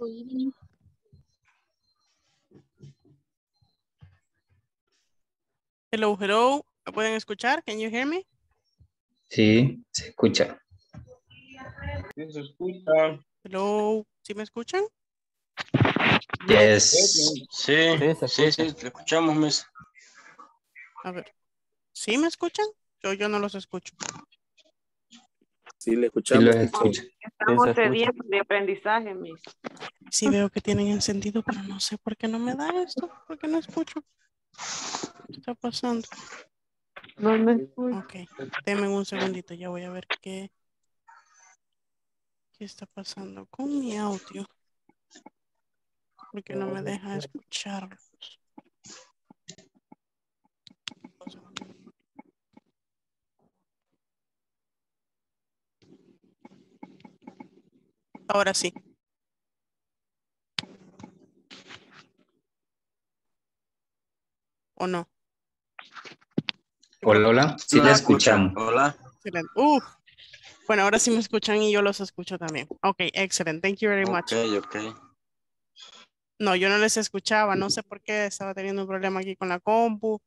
Good evening. Hello, hello. ¿Me pueden escuchar? Can you hear me? Sí, se escucha. Sí, se escucha. Hello. ¿Sí me escuchan? Yes. Sí, te escuchamos, Miss. A ver. ¿Sí me escuchan? Yo no los escucho. Sí, le escuchamos. Sí, escucha. Estamos de 10 de aprendizaje, Miss. Sí, veo que tienen encendido, pero no sé por qué no me da esto, porque no escucho. ¿Qué está pasando? No me escucho. Ok, denme un segundito, ya voy a ver qué está pasando con mi audio. Porque no me deja escucharlos. Ahora sí. ¿O no? Hola, sí la escuchamos. Hola. Bueno, ahora sí me escuchan y yo los escucho también. Ok, excelente. Thank you very much. Ok. No, yo no les escuchaba. No sé por qué estaba teniendo un problema aquí con la compu.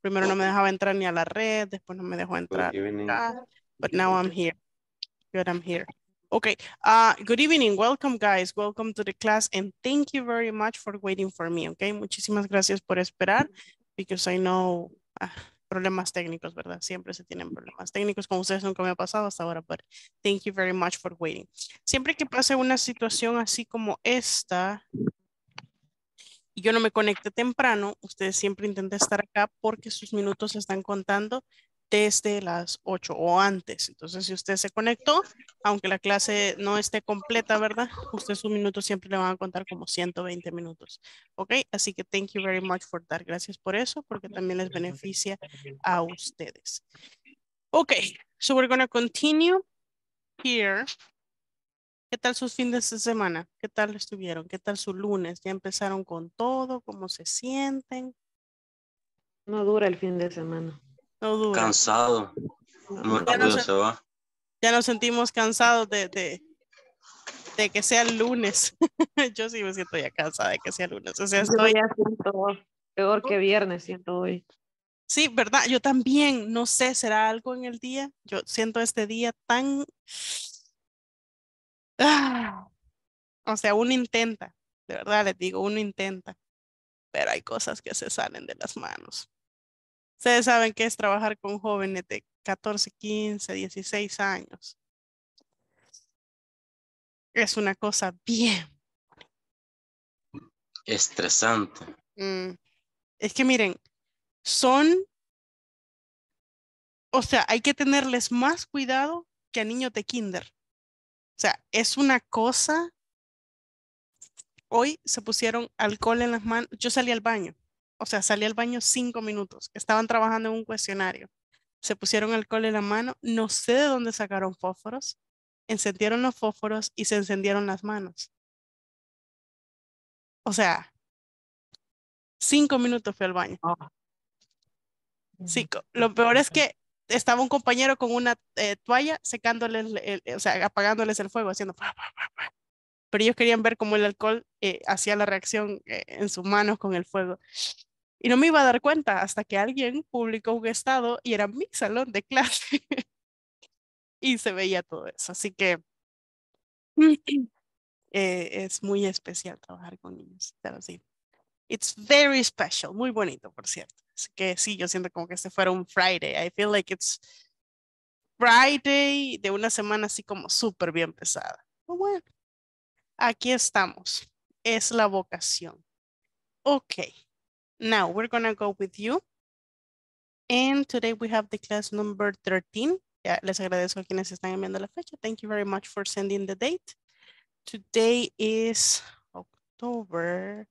Primero no me dejaba entrar ni a la red. Después no me dejó entrar. But now I'm here. Good, I'm here. Okay, good evening, welcome guys, welcome to the class and thank you very much for waiting for me, okay? Muchísimas gracias por esperar, because I know problemas técnicos, ¿verdad? Siempre se tienen problemas técnicos, con ustedes nunca me ha pasado hasta ahora, but thank you very much for waiting. Siempre que pase una situación así como esta, y yo no me conecte temprano, ustedes siempre intenten estar acá porque sus minutos se están contando desde las 8 o antes. Entonces, si usted se conectó, aunque la clase no esté completa, ¿verdad? Usted sus minutos siempre le van a contar como 120 minutos. ¿Ok? Así que thank you very much for that. Gracias por eso, porque también les beneficia a ustedes. Ok, so we're going to continue here. ¿Qué tal sus fines de semana? ¿Qué tal estuvieron? ¿Qué tal su lunes? ¿Ya empezaron con todo? ¿Cómo se sienten? No dura el fin de semana. No dura. Cansado. Muy rápido se va. Ya nos sentimos cansados de que sea el lunes. Yo sí me siento ya cansada de que sea el lunes. O sea, estoy... Yo ya siento peor que viernes, siento hoy. Sí, ¿verdad? Yo también. No sé, ¿será algo en el día? Yo siento este día tan... O sea, uno intenta. De verdad, les digo, uno intenta. Pero hay cosas que se salen de las manos. Ustedes saben qué es trabajar con jóvenes de 14, 15, 16 años. Es una cosa bien estresante. Es que miren, son, o sea, hay que tenerles más cuidado que a niños de kinder. O sea, es una cosa. Hoy se pusieron alcohol en las manos. Yo salí al baño. O sea, salí al baño 5 minutos. Estaban trabajando en un cuestionario. Se pusieron alcohol en la mano. No sé de dónde sacaron fósforos. Encendieron los fósforos y se encendieron las manos. O sea, 5 minutos fui al baño. Sí, lo peor es que estaba un compañero con una toalla secándoles, o sea, apagándoles el fuego, haciendo... Pero ellos querían ver cómo el alcohol hacía la reacción en sus manos con el fuego. Y no me iba a dar cuenta hasta que alguien publicó un estado y era mi salón de clase. Y se veía todo eso. Así que es muy especial trabajar con niños. Pero sí. It's very special. Muy bonito, por cierto. Así que sí, yo siento como que este fuera un Friday. I feel like it's Friday de una semana así como súper bien pesada. Pero bueno. Aquí estamos. Es la vocación. Okay. Now we're going to go with you. And today we have the class number 13. Yeah, les agradezco a quienes están enviando la fecha. Thank you very much for sending the date. Today is October.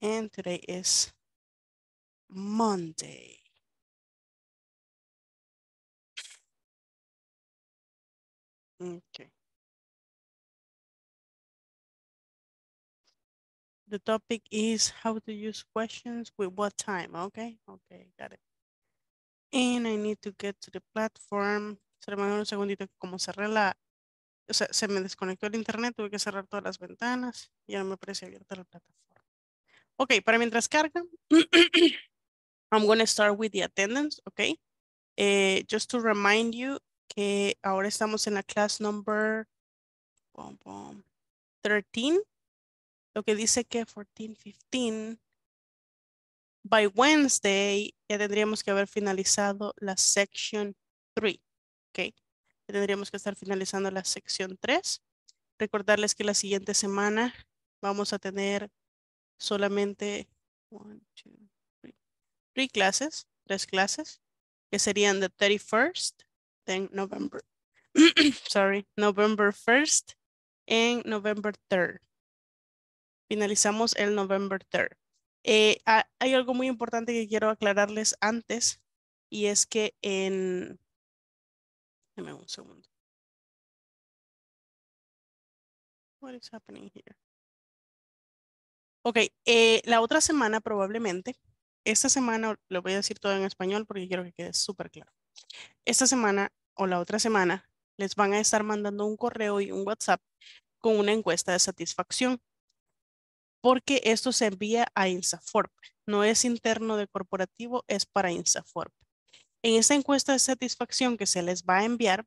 And today is Monday. Okay. The topic is how to use questions with what time, okay? Okay, got it. And I need to get to the platform. Se me da un segundito que como cerré la, o sea, se me desconectó el internet, tuve que cerrar todas las ventanas, ya no me parece abierta la plataforma. Ok, para mientras carga, I'm going to start with the attendance, ok. Just to remind you que ahora estamos en la class number 13, lo que dice que 14, 15, by Wednesday ya tendríamos que haber finalizado la section 3, ok. Tendríamos que estar finalizando la sección 3. Recordarles que la siguiente semana vamos a tener solamente 3 clases, que serían the 31st, then November, sorry, November 1st and November 3rd. Finalizamos el November 3rd. Hay algo muy importante que quiero aclararles antes, y es que en... Dame un segundo. What is happening here? Ok, la otra semana probablemente, esta semana, lo voy a decir todo en español porque quiero que quede súper claro. Esta semana o la otra semana les van a estar mandando un correo y un WhatsApp con una encuesta de satisfacción, porque esto se envía a Insaforp. No es interno de corporativo, es para Insaforp. En esta encuesta de satisfacción que se les va a enviar,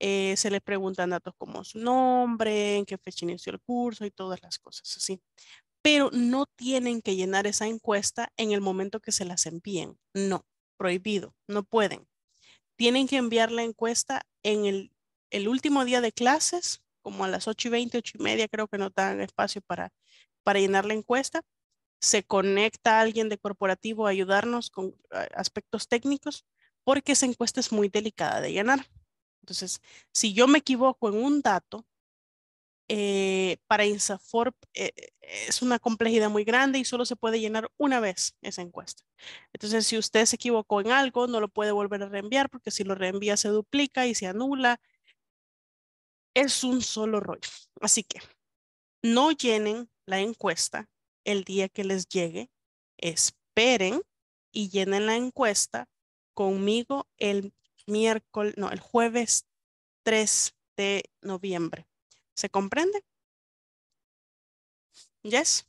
se les preguntan datos como su nombre, en qué fecha inició el curso y todas las cosas así. Pero no tienen que llenar esa encuesta en el momento que se las envíen. No, prohibido, no pueden. Tienen que enviar la encuesta en el último día de clases, como a las 8:20, 8:30, creo que no dan espacio para llenar la encuesta. Se conecta a alguien de corporativo a ayudarnos con aspectos técnicos, porque esa encuesta es muy delicada de llenar. Entonces, si yo me equivoco en un dato, para Insaforp es una complejidad muy grande y solo se puede llenar una vez esa encuesta. Entonces, si usted se equivocó en algo, no lo puede volver a reenviar, porque si lo reenvía se duplica y se anula. Es un solo rollo. Así que no llenen la encuesta el día que les llegue. Esperen y llenen la encuesta conmigo el miércoles, no, el jueves 3 de noviembre. ¿Se comprende? Yes.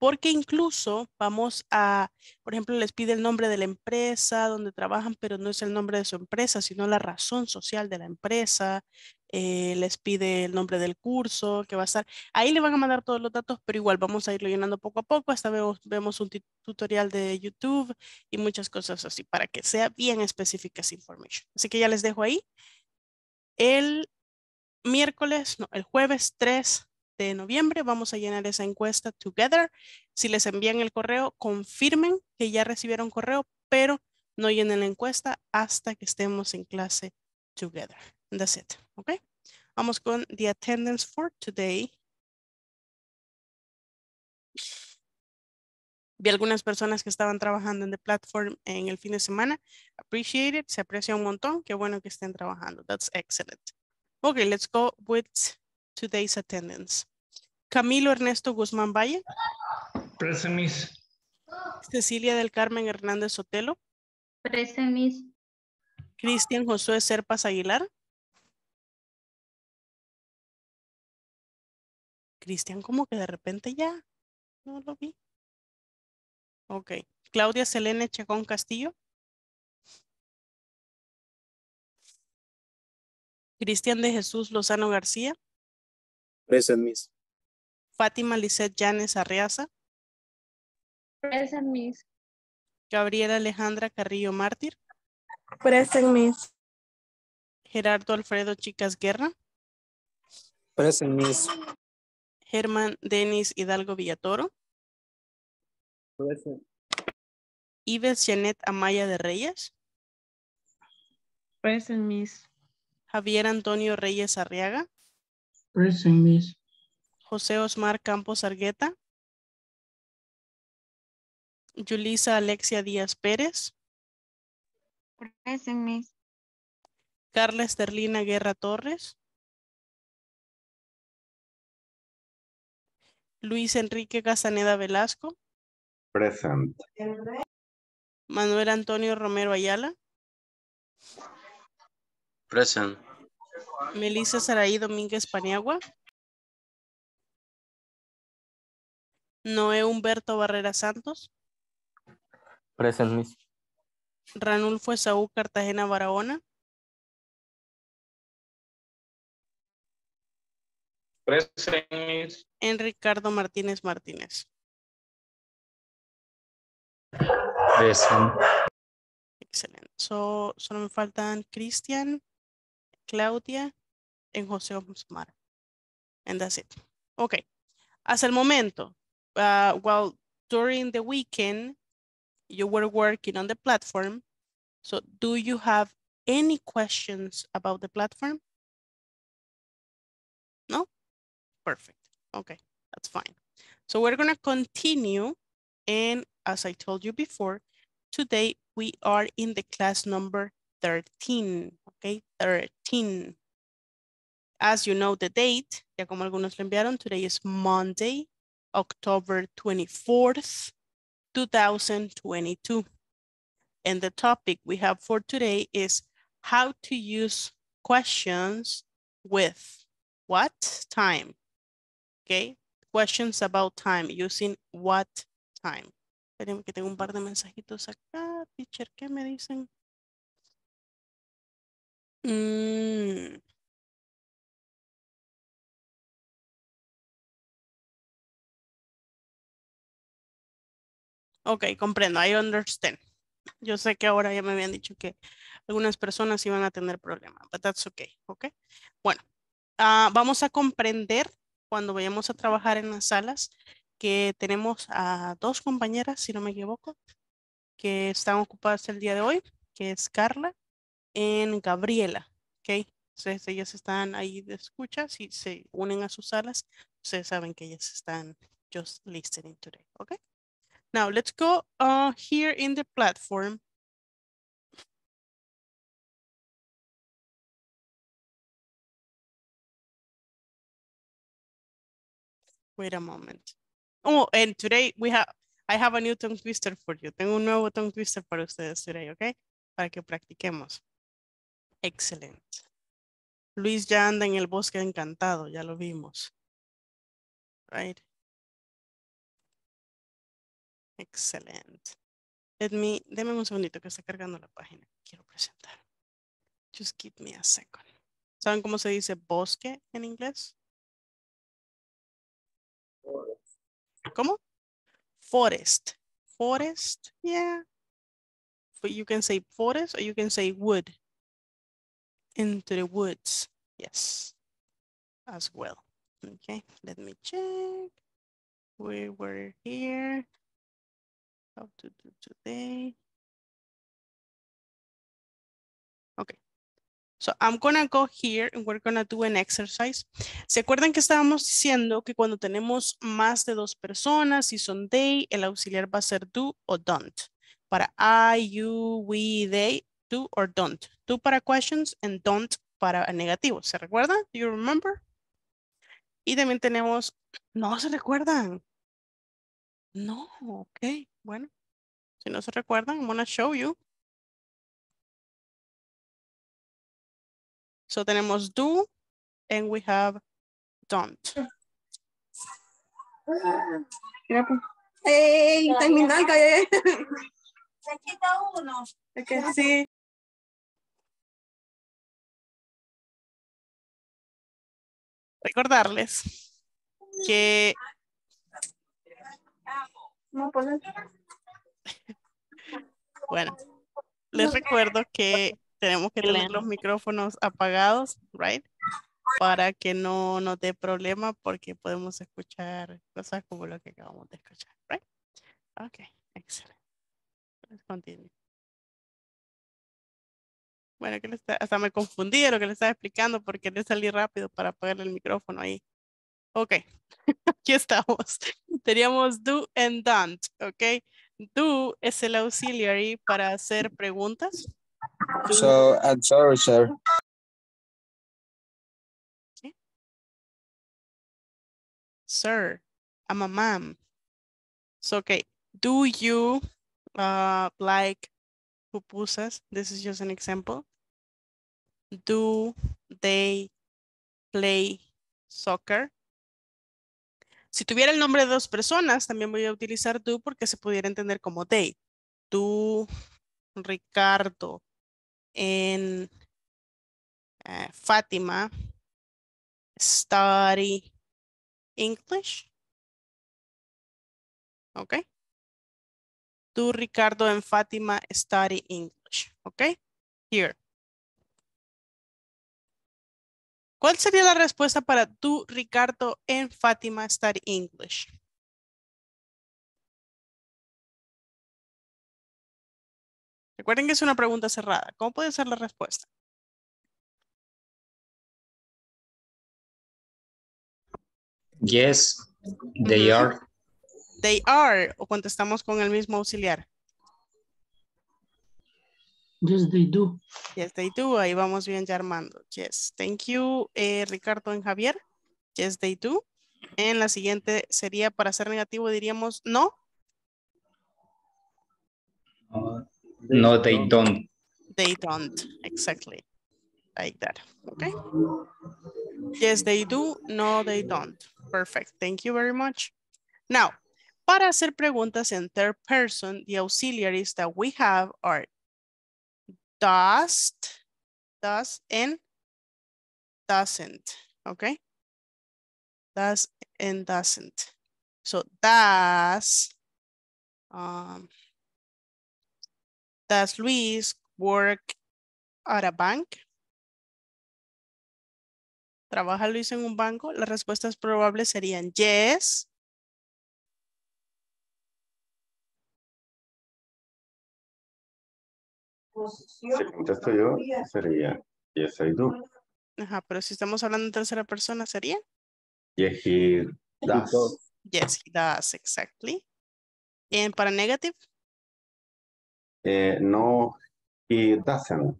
Porque incluso vamos a, por ejemplo, les pide el nombre de la empresa donde trabajan, pero no es el nombre de su empresa, sino la razón social de la empresa. Les pide el nombre del curso que va a estar. Ahí le van a mandar todos los datos, pero igual vamos a irlo llenando poco a poco. Hasta vemos un tutorial de YouTube y muchas cosas así para que sea bien específica esa información. Así que ya les dejo ahí. El miércoles, no, el jueves 3 de noviembre vamos a llenar esa encuesta together. Si les envían el correo, confirmen que ya recibieron correo, pero no llenen la encuesta hasta que estemos en clase together. And that's it, okay? Vamos con the attendance for today. Vi algunas personas que estaban trabajando en the platform en el fin de semana. Appreciate it, se aprecia un montón. Qué bueno que estén trabajando. That's excellent. Okay, let's go with today's attendance. Camilo Ernesto Guzmán Valle. Present, Miss. Cecilia del Carmen Hernández Sotelo. Present, Miss. Cristian Josué Serpas Aguilar. Cristian, como que de repente ya no lo vi. Ok. Claudia Selene Chacón Castillo. Cristian de Jesús Lozano García. Present, Miss. Fátima Lisset Yanes Arreaza. Present, Miss. Gabriela Alejandra Carrillo Mártir. Present, Miss. Gerardo Alfredo Chicas Guerra. Present, Miss. Germán Denis Hidalgo Villatoro. Present. Ives Jeanette Amaya de Reyes. Present, Miss. Javier Antonio Reyes Arriaga. Present, Miss. José Osmar Campos Argueta. Yulisa Alexia Díaz Pérez. Present, Miss. Carla Esterlina Guerra Torres. Luis Enrique Castaneda Velasco. Present. Manuel Antonio Romero Ayala. Present. Melissa Saraí Domínguez Paniagua. Noé Humberto Barrera Santos. Present, Miss. Ranulfo Esaú Cartagena Barahona. Present, Miss. Enricardo Martínez Martínez. Present. Excelente. Solo me faltan Cristian, Claudia, y José Osmar. And that's it. Okay. Hasta el momento, well, during the weekend, you were working on the platform. So do you have any questions about the platform? No? Perfect. Okay, that's fine. So we're going to continue. And as I told you before, today we are in the class number 13. Okay, 13. As you know the date, ya como algunos lo enviaron, today is Monday, October 24th, 2022. And the topic we have for today is how to use questions with what time? Okay, questions about time using what time. Espérenme que tengo un par de mensajitos acá, teacher, ¿qué me dicen? Ok, comprendo, I understand. Yo sé que ahora ya me habían dicho que algunas personas iban a tener problemas, but that's okay, ok. Bueno, vamos a comprender cuando vayamos a trabajar en las salas que tenemos a dos compañeras, si no me equivoco, que están ocupadas el día de hoy, que es Carla y Gabriela, ok. Entonces ellas están ahí de escucha, si se unen a sus salas, ustedes saben que ellas están just listening today, ok. Now, let's go here in the platform. Wait a moment. Oh, and today I have a new tongue twister for you. Tengo un nuevo tongue twister para ustedes today, okay? Para que practiquemos. Excellent. Luis ya anda en el bosque encantado, ya lo vimos. Right? Excelente. Deme un segundito que está cargando la página que quiero presentar. Just give me a second. ¿Saben cómo se dice bosque en inglés? Forest. ¿Cómo? Forest. Forest, yeah. But you can say forest or you can say wood. Into the woods, yes. As well. Okay, let me check. We were here. How to do today. Okay, so I'm gonna go here and we're gonna do an exercise. ¿Se acuerdan que estábamos diciendo que cuando tenemos más de dos personas, si son they, el auxiliar va a ser do o don't? Para I, you, we, they, do or don't. Do para questions and don't para negativos. ¿Se recuerdan? Do you remember? Y también tenemos, no se recuerdan. No, ok, bueno, si no se recuerdan, I'm going to show you. So tenemos do and we have don't. Hey, terminal, calle. Se quita uno. Okay, sí. Recordarles que bueno, les recuerdo que tenemos que tener los micrófonos apagados, right? Para que no nos dé problema porque podemos escuchar cosas como lo que acabamos de escuchar, right? Ok, excelente. Let's continue. Bueno, que hasta me confundí de lo que le estaba explicando porque le salí rápido para apagarle el micrófono ahí. Ok, aquí estamos. Teníamos do and don't, ok. Do es el auxiliary para hacer preguntas. Do. So, I'm sorry, sir. Okay. Sir, I'm a mom. So, okay, do you like pupusas? This is just an example. Do they play soccer? Si tuviera el nombre de dos personas, también voy a utilizar do porque se pudiera entender como they. Do Ricardo and Fátima study English. Okay. Do Ricardo and Fátima study English. Okay. Here. ¿Cuál sería la respuesta para do Ricardo and Fátima study English? Recuerden que es una pregunta cerrada. ¿Cómo puede ser la respuesta? Yes, they are. They are. O contestamos con el mismo auxiliar. Yes, they do. Yes, they do. Ahí vamos bien ya armando. Yes, thank you, Ricardo y Javier. Yes, they do. En la siguiente sería, para ser negativo, diríamos no. No, they don't. They don't, exactly. Like that, okay? Yes, they do. No, they don't. Perfect, thank you very much. Now, para hacer preguntas en third person, the auxiliaries that we have are does, and doesn't, okay? Does and doesn't. So, does Luis work at a bank? ¿Trabaja Luis en un banco? Las respuestas probables serían yes. Si contesto yo, sería yes, I do. Ajá, pero si estamos hablando en tercera persona, ¿sería? Yes, he does. Yes, he does, exactly. ¿Y para negative? No, he doesn't.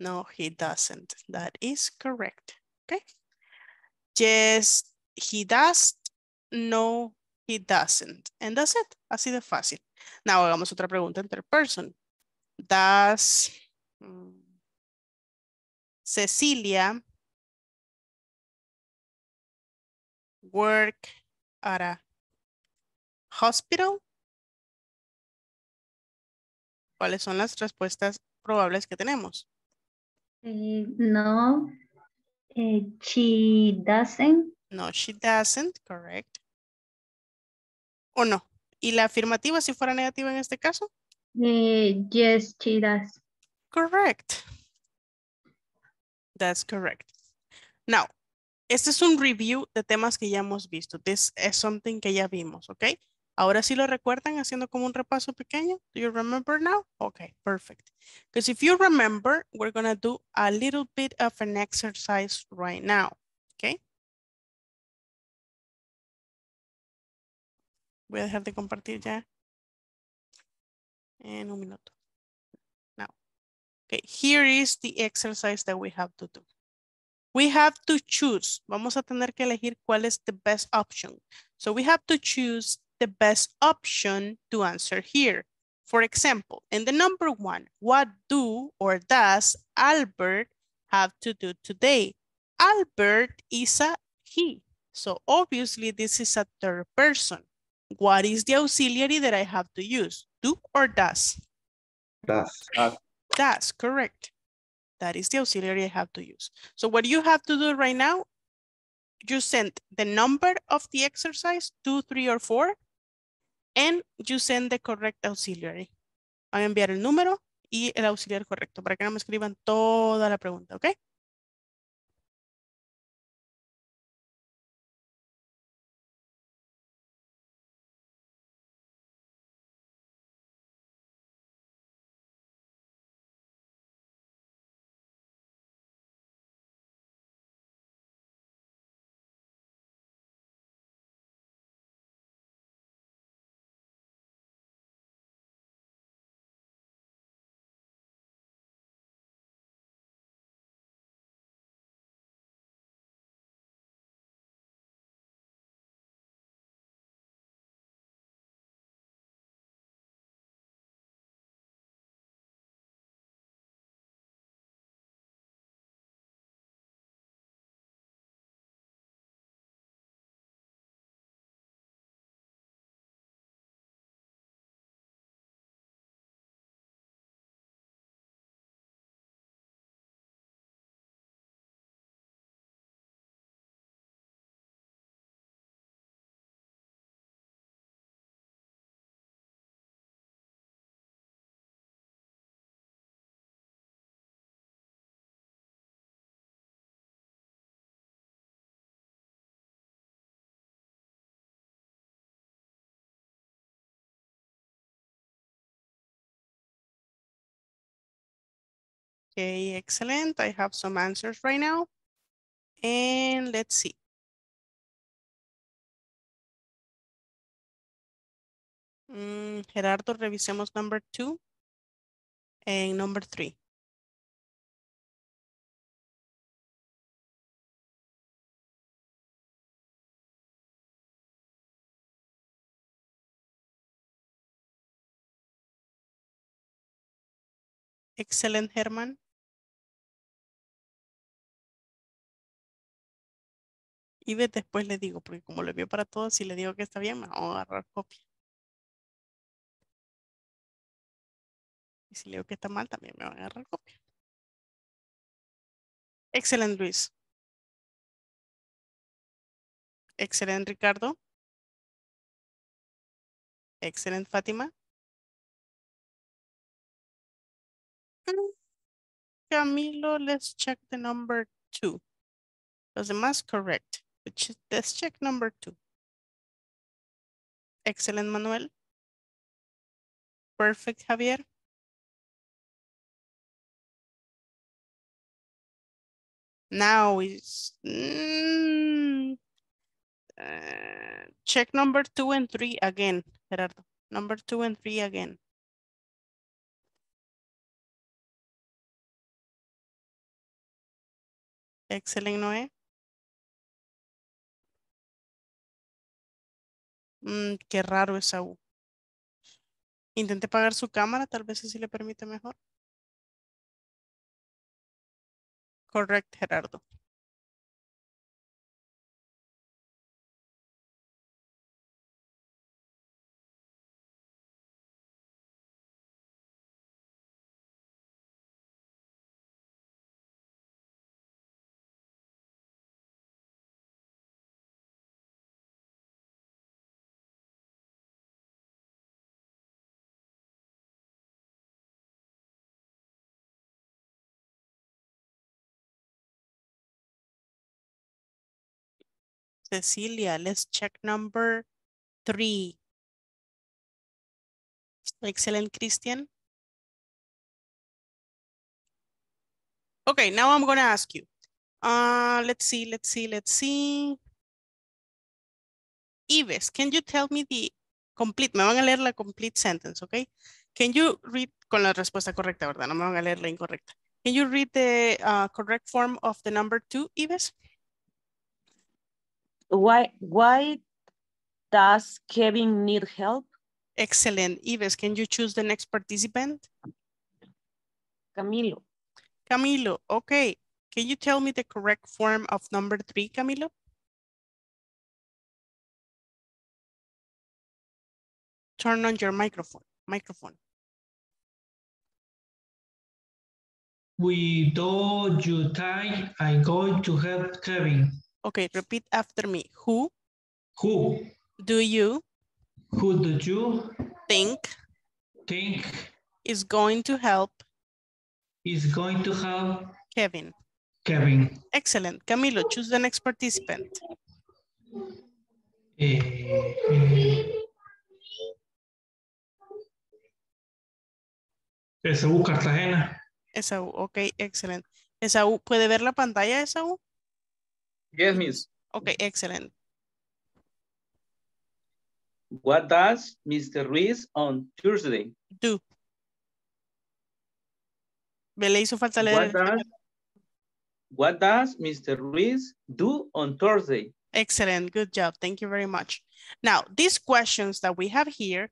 No, he doesn't. That is correct. Okay. Yes, he does. No, he doesn't. And that's it. Así de fácil. Now, hagamos otra pregunta en third person. Does Cecilia work at a hospital? ¿Cuáles son las respuestas probables que tenemos? No, she doesn't. No, she doesn't, correct. ¿O no? ¿Y la afirmativa si fuera negativa en este caso? Yes, she does. Correct. That's correct. Now, este es un review de temas que ya hemos visto. This is something que ya vimos, ¿ok? Ahora sí lo recuerdan haciendo como un repaso pequeño. Do you remember now? Okay, perfect. Because if you remember, we're going to do a little bit of an exercise right now. Okay. Voy a dejar de compartir ya en un minuto. Now, okay, here is the exercise that we have to do. We have to choose. Vamos a tener que elegir cuál es the best option. So we have to choose the best option to answer here. For example, in the number one, what do or does Albert have to do today? Albert is a he. So obviously this is a third person. What is the auxiliary that I have to use? Do or does? Does. Does, correct. That is the auxiliary I have to use. So what you have to do right now, you send the number of the exercise, 2, 3, or 4. And you send the correct auxiliary. Van a enviar el número y el auxiliar correcto para que no me escriban toda la pregunta, ¿ok? Okay, excellent. I have some answers right now. And let's see. Gerardo, revisemos number 2 and number 3. Excellent, Germán. Y después le digo, porque como lo vio para todos, si le digo que está bien, me voy a agarrar copia. Y si le digo que está mal, también me van a agarrar copia. Excelente, Luis. Excelente, Ricardo. Excelente, Fátima. Camilo, let's check the number 2. Los demás, correct. Let's check number 2. Excellent, Manuel. Perfect, Javier. Now is check number 2 and 3 again, Gerardo. Number 2 and 3 again. Excelente, Noé. Qué raro esa U. Intente apagar su cámara, tal vez así le permite mejor. Correct, Gerardo. Cecilia, let's check number 3. Excellent, Christian. Okay, now I'm going to ask you. Let's see. Ives, can you tell me the complete, me van a leer la complete sentence, okay? Can you read, con la respuesta correcta, ¿verdad? No me van a leer la incorrecta. Can you read the correct form of the number 2, Ives? Why does Kevin need help? Excellent. Ives, can you choose the next participant? Camilo. Camilo, okay. Can you tell me the correct form of number 3, Camilo? Turn on your microphone. Without your time, I'm going to help Kevin. Okay, repeat after me. Who? Who? Do you? Who do you? Think? Is going to help? Is going to help? Kevin. Excellent. Camilo, choose the next participant. Esaú Cartagena. Esaú, okay, excellent. Esaú, ¿puede ver la pantalla, Esaú? Yes, Miss. Okay, excellent. What does Mr. Ruiz on Thursday do? Me le hizo falta leer. What does Mr. Ruiz do on Thursday? Excellent. Good job. Thank you very much. Now, these questions that we have here,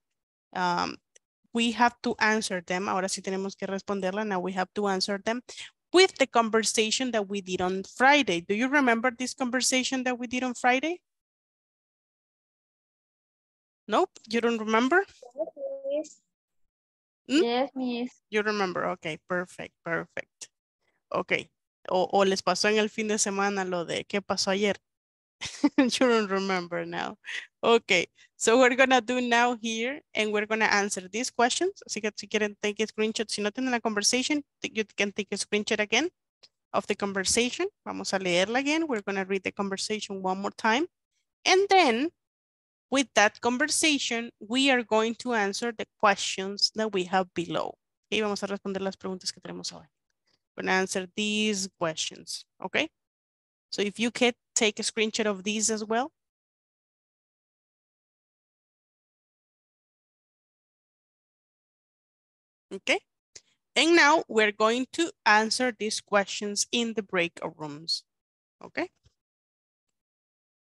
we have to answer them. Ahora sí tenemos que responderla. Now we have to answer them with the conversation that we did on Friday. Do you remember this conversation that we did on Friday? Nope, you don't remember? Yes, miss. Yes, miss. You remember, okay, perfect. Okay, o les pasó en el fin de semana lo de qué pasó ayer. You don't remember now. Okay, so we're gonna do now here and we're gonna answer these questions. Así que si quieren take a screenshot, si no tienen la conversation, you can take a screenshot again of the conversation. Vamos a leerla again. We're gonna read the conversation one more time. And then with that conversation, we are going to answer the questions that we have below. Okay, vamos a responder las preguntas que tenemos hoy. gonna answer these questions, okay? So if you could take a screenshot of these as well. Okay, and now we're going to answer these questions in the breakout rooms, okay?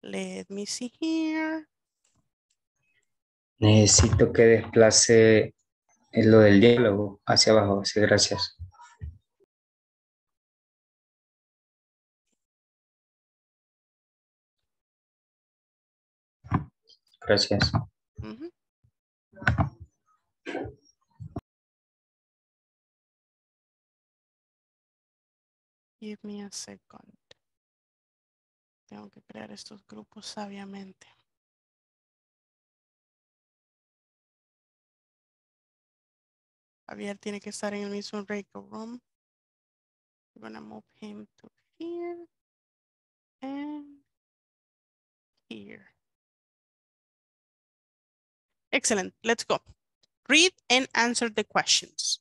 Let me see here. Necesito que desplace lo del diálogo hacia abajo. Sí, gracias. Gracias. Mm-hmm. Give me a second. Tengo que crear estos grupos sabiamente. Javier tiene que estar en el mismo breakout room. We're gonna move him to here and here. Excellent, let's go. Read and answer the questions.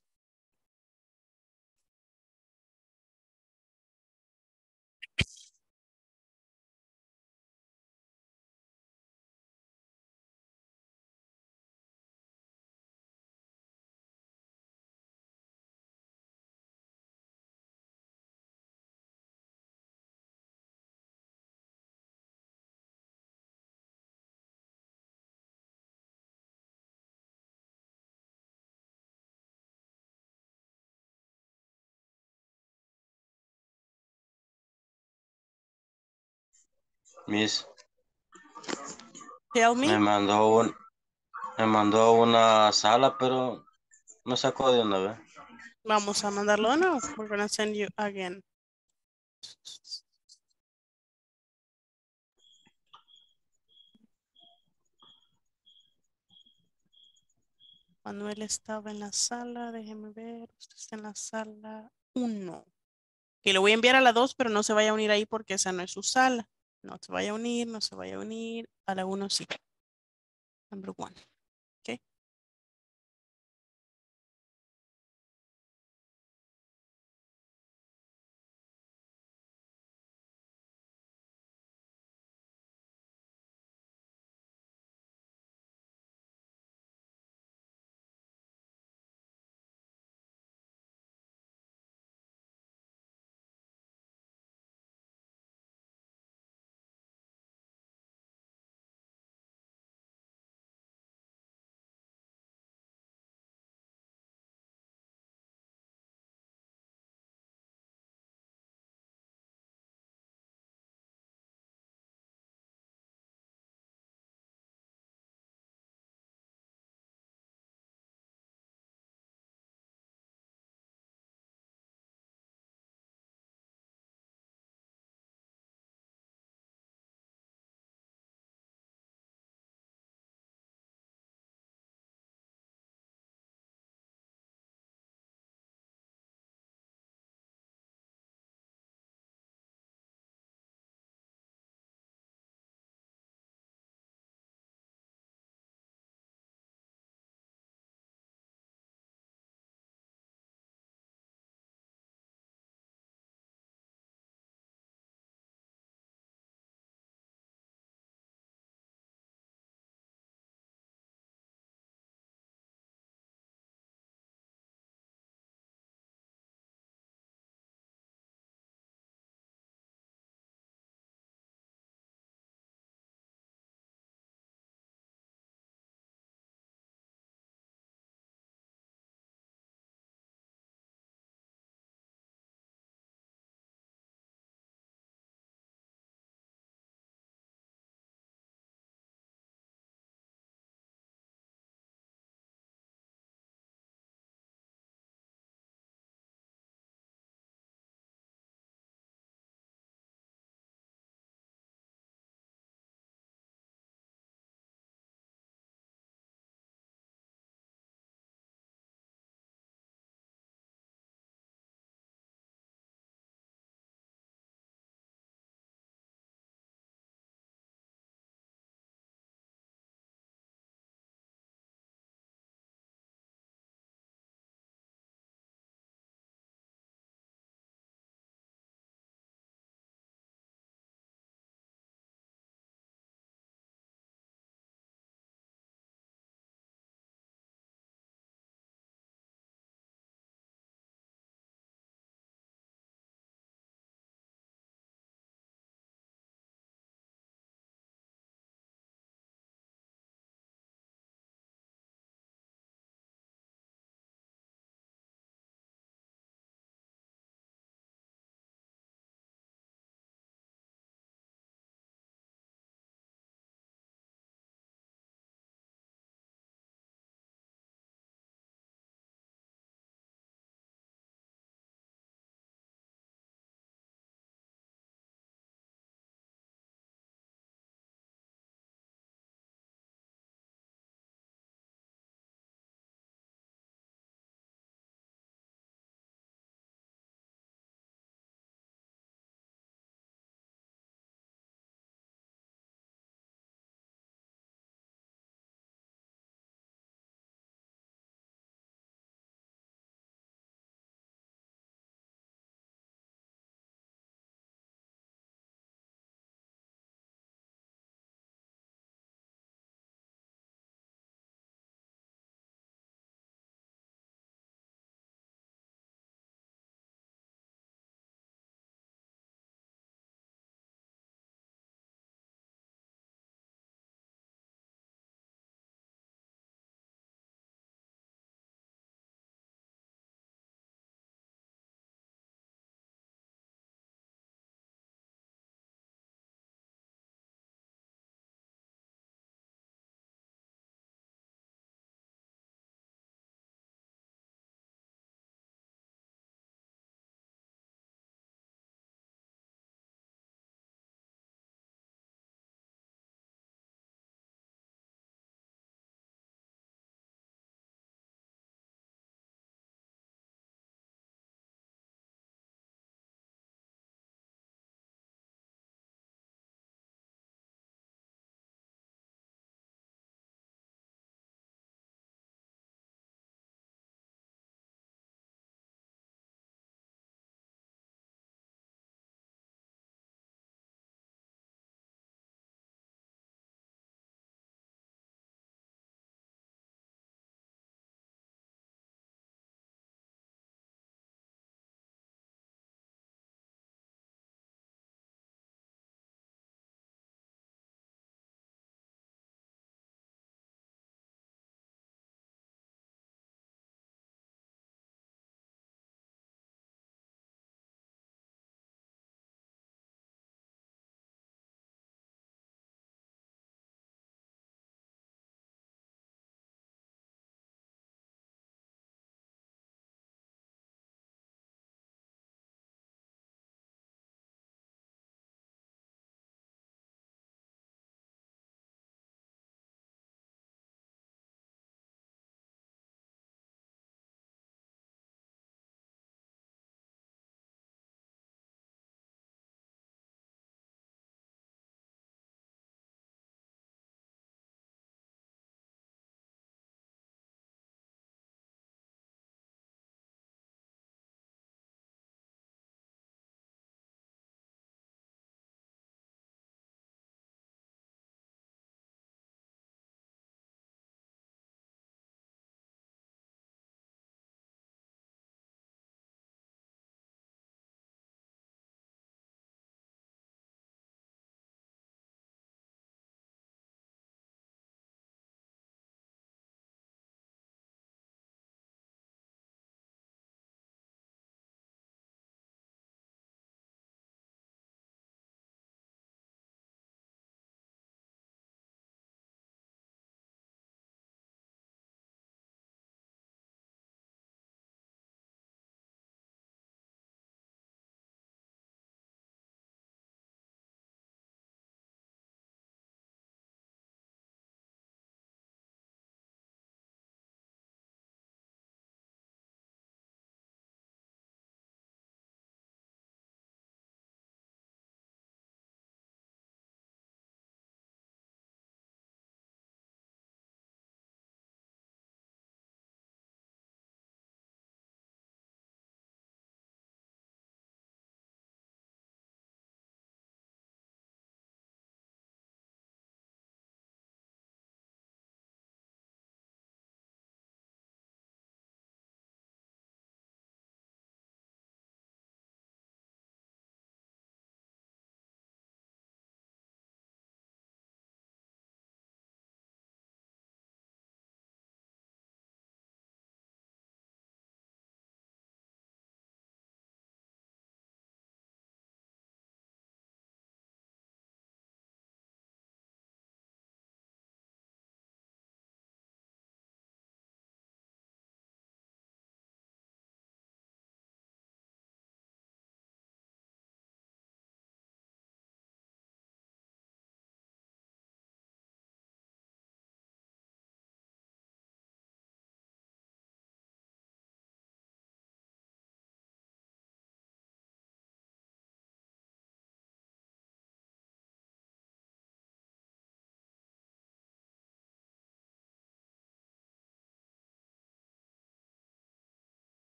Miss, tell me. Me mandó una sala, pero no sacó de una vez. Vamos a mandarlo de nuevo. We're gonna send you again. Manuel estaba en la sala, déjeme ver. Usted está en la sala 1. Que lo voy a enviar a la 2, pero no se vaya a unir ahí porque esa no es su sala. No se vaya a unir, no se vaya a unir. A la 1 sí. Number 1. Okay.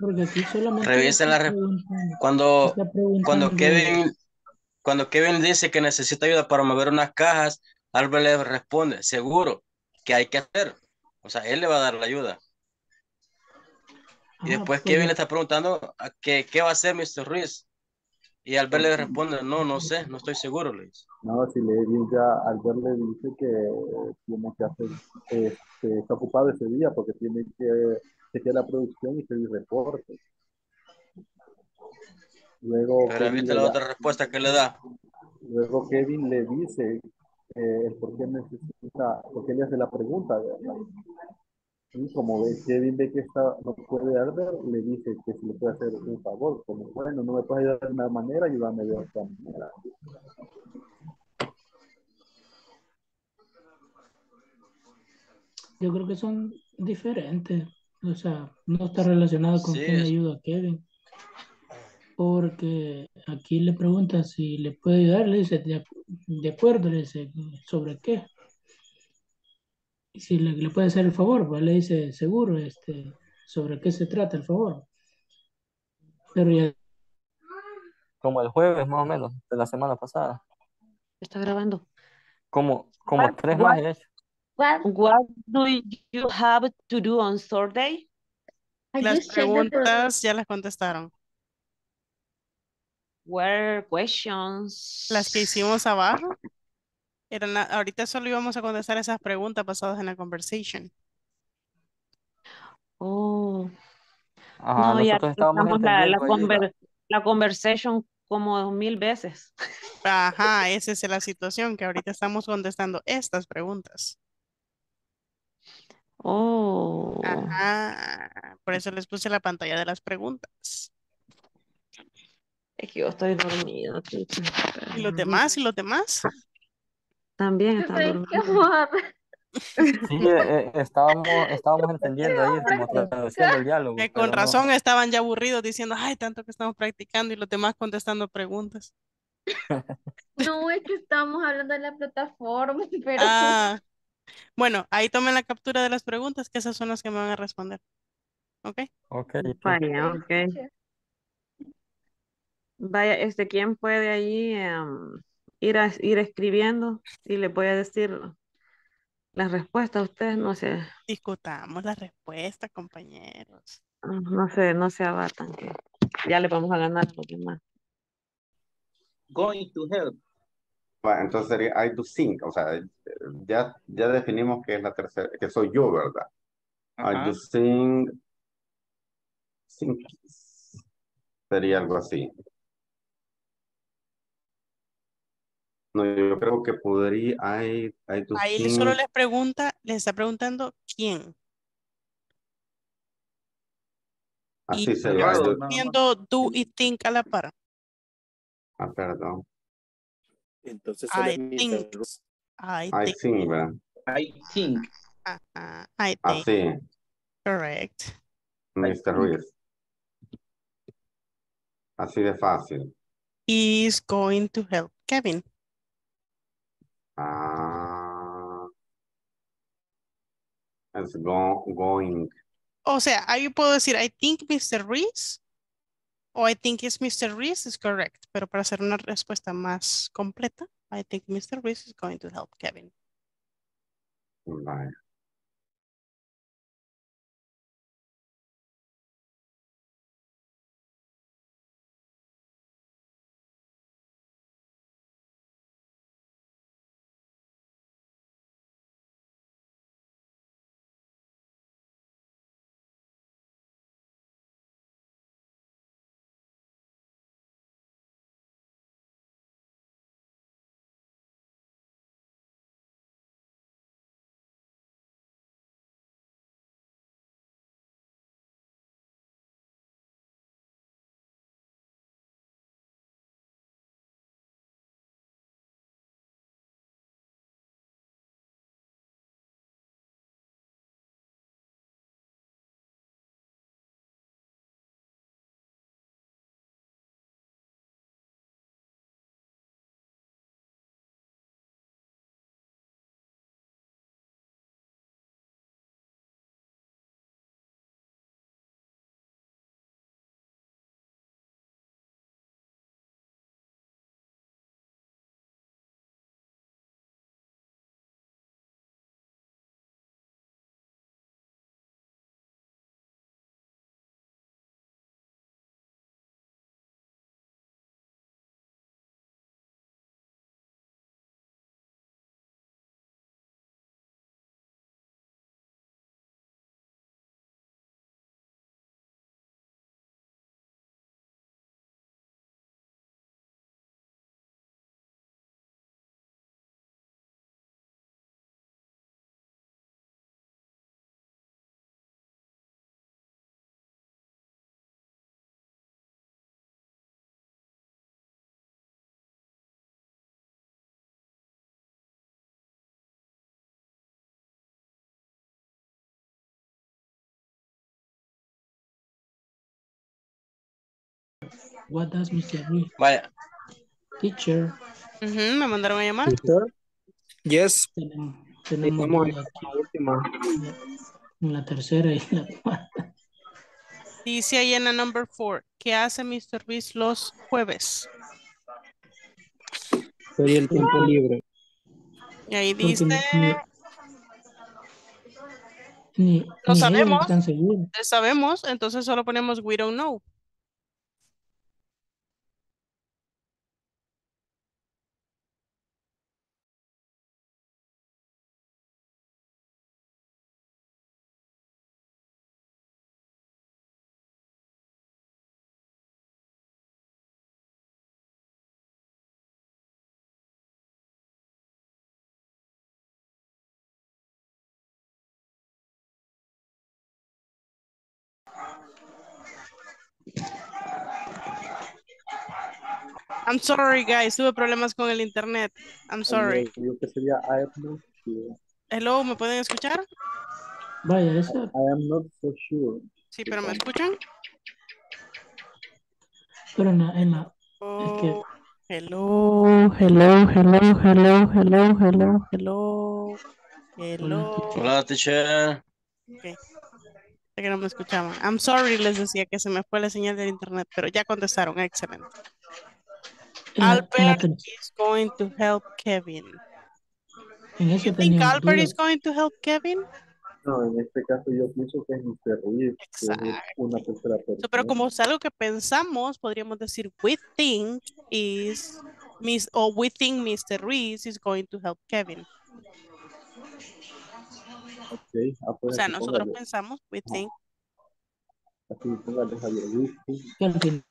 Porque aquí solamente revisa la cuando Kevin dice que necesita ayuda para mover unas cajas, Álvaro le responde, seguro, ¿qué hay que hacer? O sea, él le va a dar la ayuda. Y después Kevin le está preguntando, ¿qué va a hacer Mr. Ruiz? Y Albert le responde, no sé, no estoy seguro, le dice. No, si le dice, Albert le dice que tiene que hacer, está ocupado ese día porque tiene que chequear la producción y pedir reportes. Luego, pero viste la otra respuesta que le da. Luego Kevin le dice por qué le hace la pregunta, ¿verdad? Y como Kevin ve que está, no puede Albert, le dice que si le puede hacer un favor, como bueno, no me puedes ayudar de una manera, ayúdame de otra manera. Yo creo que son diferentes, o sea, no está relacionado con quién le ayuda a Kevin. Porque aquí le pregunta si le puede ayudar, le dice, de acuerdo, le dice, ¿sobre qué? Si le puede hacer el favor, pues le dice, seguro, ¿sobre qué se trata el favor? Pero ya... Como el jueves, más o menos, de la semana pasada. Está grabando. Como tres más, de hecho. What do you have to do on Saturday? Las preguntas ya las contestaron. Were questions. Las que hicimos abajo. Ahorita solo íbamos a contestar esas preguntas basadas en la conversation. Oh. Ajá, no, ya estamos la conversation como 1000 veces. Ajá, esa es la situación que ahorita estamos contestando estas preguntas. Oh. Ajá, por eso les puse la pantalla de las preguntas. Es que yo estoy dormido. ¿Y los demás? También están dormidos. Sí, estábamos entendiendo ahí, como traduciendo el diálogo. Que con razón no. Estaban ya aburridos diciendo, ay, tanto que estamos practicando y los demás contestando preguntas. No, es que estábamos hablando de la plataforma. Pero... Bueno, ahí tomen la captura de las preguntas, que esas son las que me van a responder. ¿Ok? Ok. Vaya, ok. Vaya, ¿quién puede ahí ir escribiendo y le voy a decir las respuestas a ustedes? No sé. Discutamos las respuestas, compañeros. No se abatan, que ya le vamos a ganar a los demás. Going to help. Bueno, entonces sería I do think, o sea, ya definimos que es la tercera, que soy yo, ¿verdad? I do think. Sería algo así. No, yo creo que podría... Ahí solo les pregunta, les está preguntando quién. Así sería. Estoy viendo do y think a la par. Ah, perdón. Entonces... I think. ¿Verdad? I think. I think. Así. Correct. Mr. Ruiz. Así de fácil. Is going to help Kevin. It's going. O sea, ahí puedo decir, I think Mr. Reese. O I think it's Mr. Reese is correct. Pero para hacer una respuesta más completa, I think Mr. Reese is going to help Kevin. Right. What does Mr. mean? Vaya. Teacher. Me mandaron a llamar. Teacher. Yes. Tenemos la última. La tercera y la cuarta. Dice ahí en la number 4. ¿Qué hace Mr. Beast los jueves? Soy el tiempo libre. Y ahí dice... Lo sabemos. Sabemos, entonces solo ponemos we don't know. I'm sorry guys, tuve problemas con el internet. I'm sorry. Hello, ¿me pueden escuchar? Vaya, eso. I am not so sure. Sí, pero ¿me escuchan? Pero no, Emma. Oh, es que... Hello. Hola, teacher. Okay. Que no me escuchaban. I'm sorry, les decía que se me fue la señal del internet, pero ya contestaron. Excelente. Albert is going to help Kevin. ¿You think Albert is going to help Kevin? No, en este caso yo pienso que es Mr. Ruiz. Una tercera persona. Pero como es algo que pensamos, podríamos decir we think is Miss o we think Mr. Ruiz is going to help Kevin. Okay. O sea, nosotros pensamos, we think. Aquí póngale Javier Luis.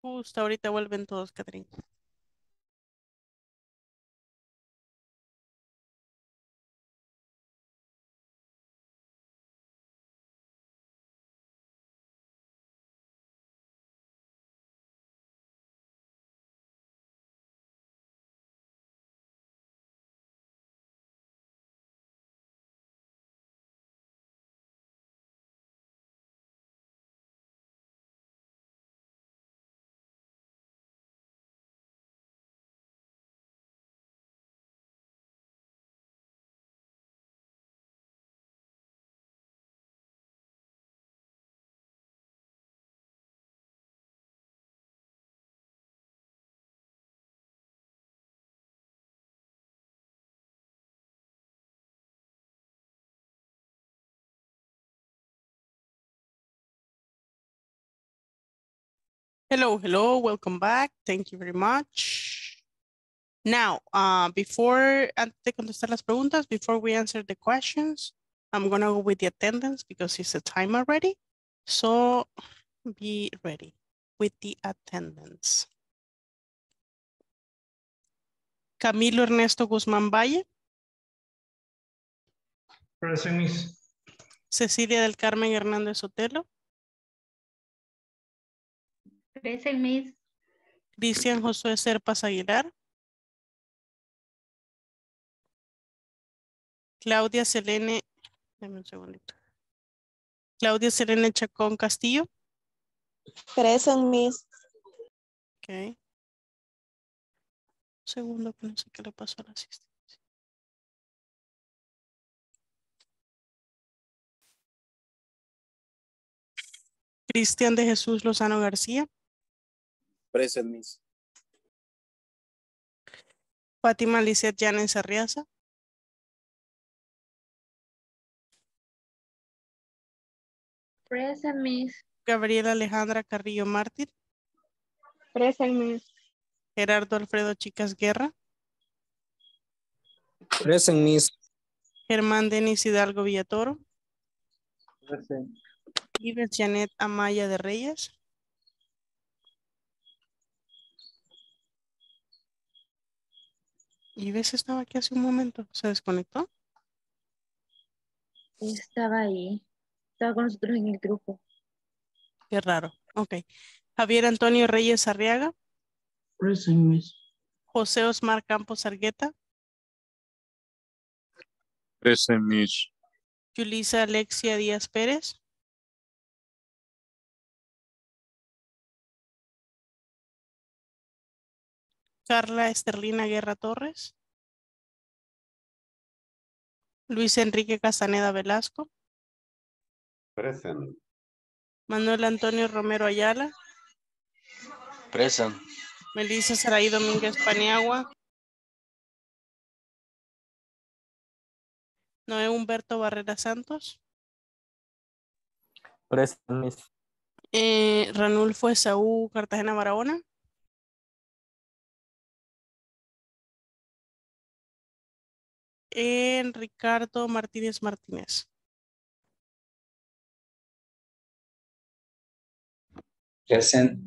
Justo ahorita vuelven todos, Catherine. Hello, hello, welcome back. Thank you very much. Now, antes de contestar las preguntas, before we answer the questions, I'm going to go with the attendance because it's a time already. So be ready with the attendance. Camilo Ernesto Guzmán Valle. Present, Miss. Cecilia del Carmen Hernández Sotelo. Present, Miss. Cristian Josué Serpas Aguilar. Claudia Selene. Dame un segundito. Claudia Selene Chacón Castillo. Present, Miss. Ok. Un segundo, que no sé qué le pasó a la asistencia. Cristian de Jesús Lozano García. Present, Miss. Fátima Lisset Yanes Arreaza. Present, Miss. Gabriela Alejandra Carrillo Mártir. Present, Miss. Gerardo Alfredo Chicas Guerra. Present, Miss. Germán Denis Hidalgo Villatoro. Present. Ives Jeanette Amaya de Reyes. Ives estaba aquí hace un momento. ¿Se desconectó? Estaba ahí. Estaba con nosotros en el grupo. Qué raro. Ok. Javier Antonio Reyes Arriaga. Present, Miss. José Osmar Campos Argueta. Present, Miss. Yulisa Alexia Díaz Pérez. Carla Esterlina Guerra Torres. Luis Enrique Castaneda Velasco. Present. Manuel Antonio Romero Ayala. Present. Melissa Saraí Domínguez Paniagua. Noé Humberto Barrera Santos. Present. Ranulfo Esaú Cartagena Barahona. Enricardo Martínez Martínez. Present.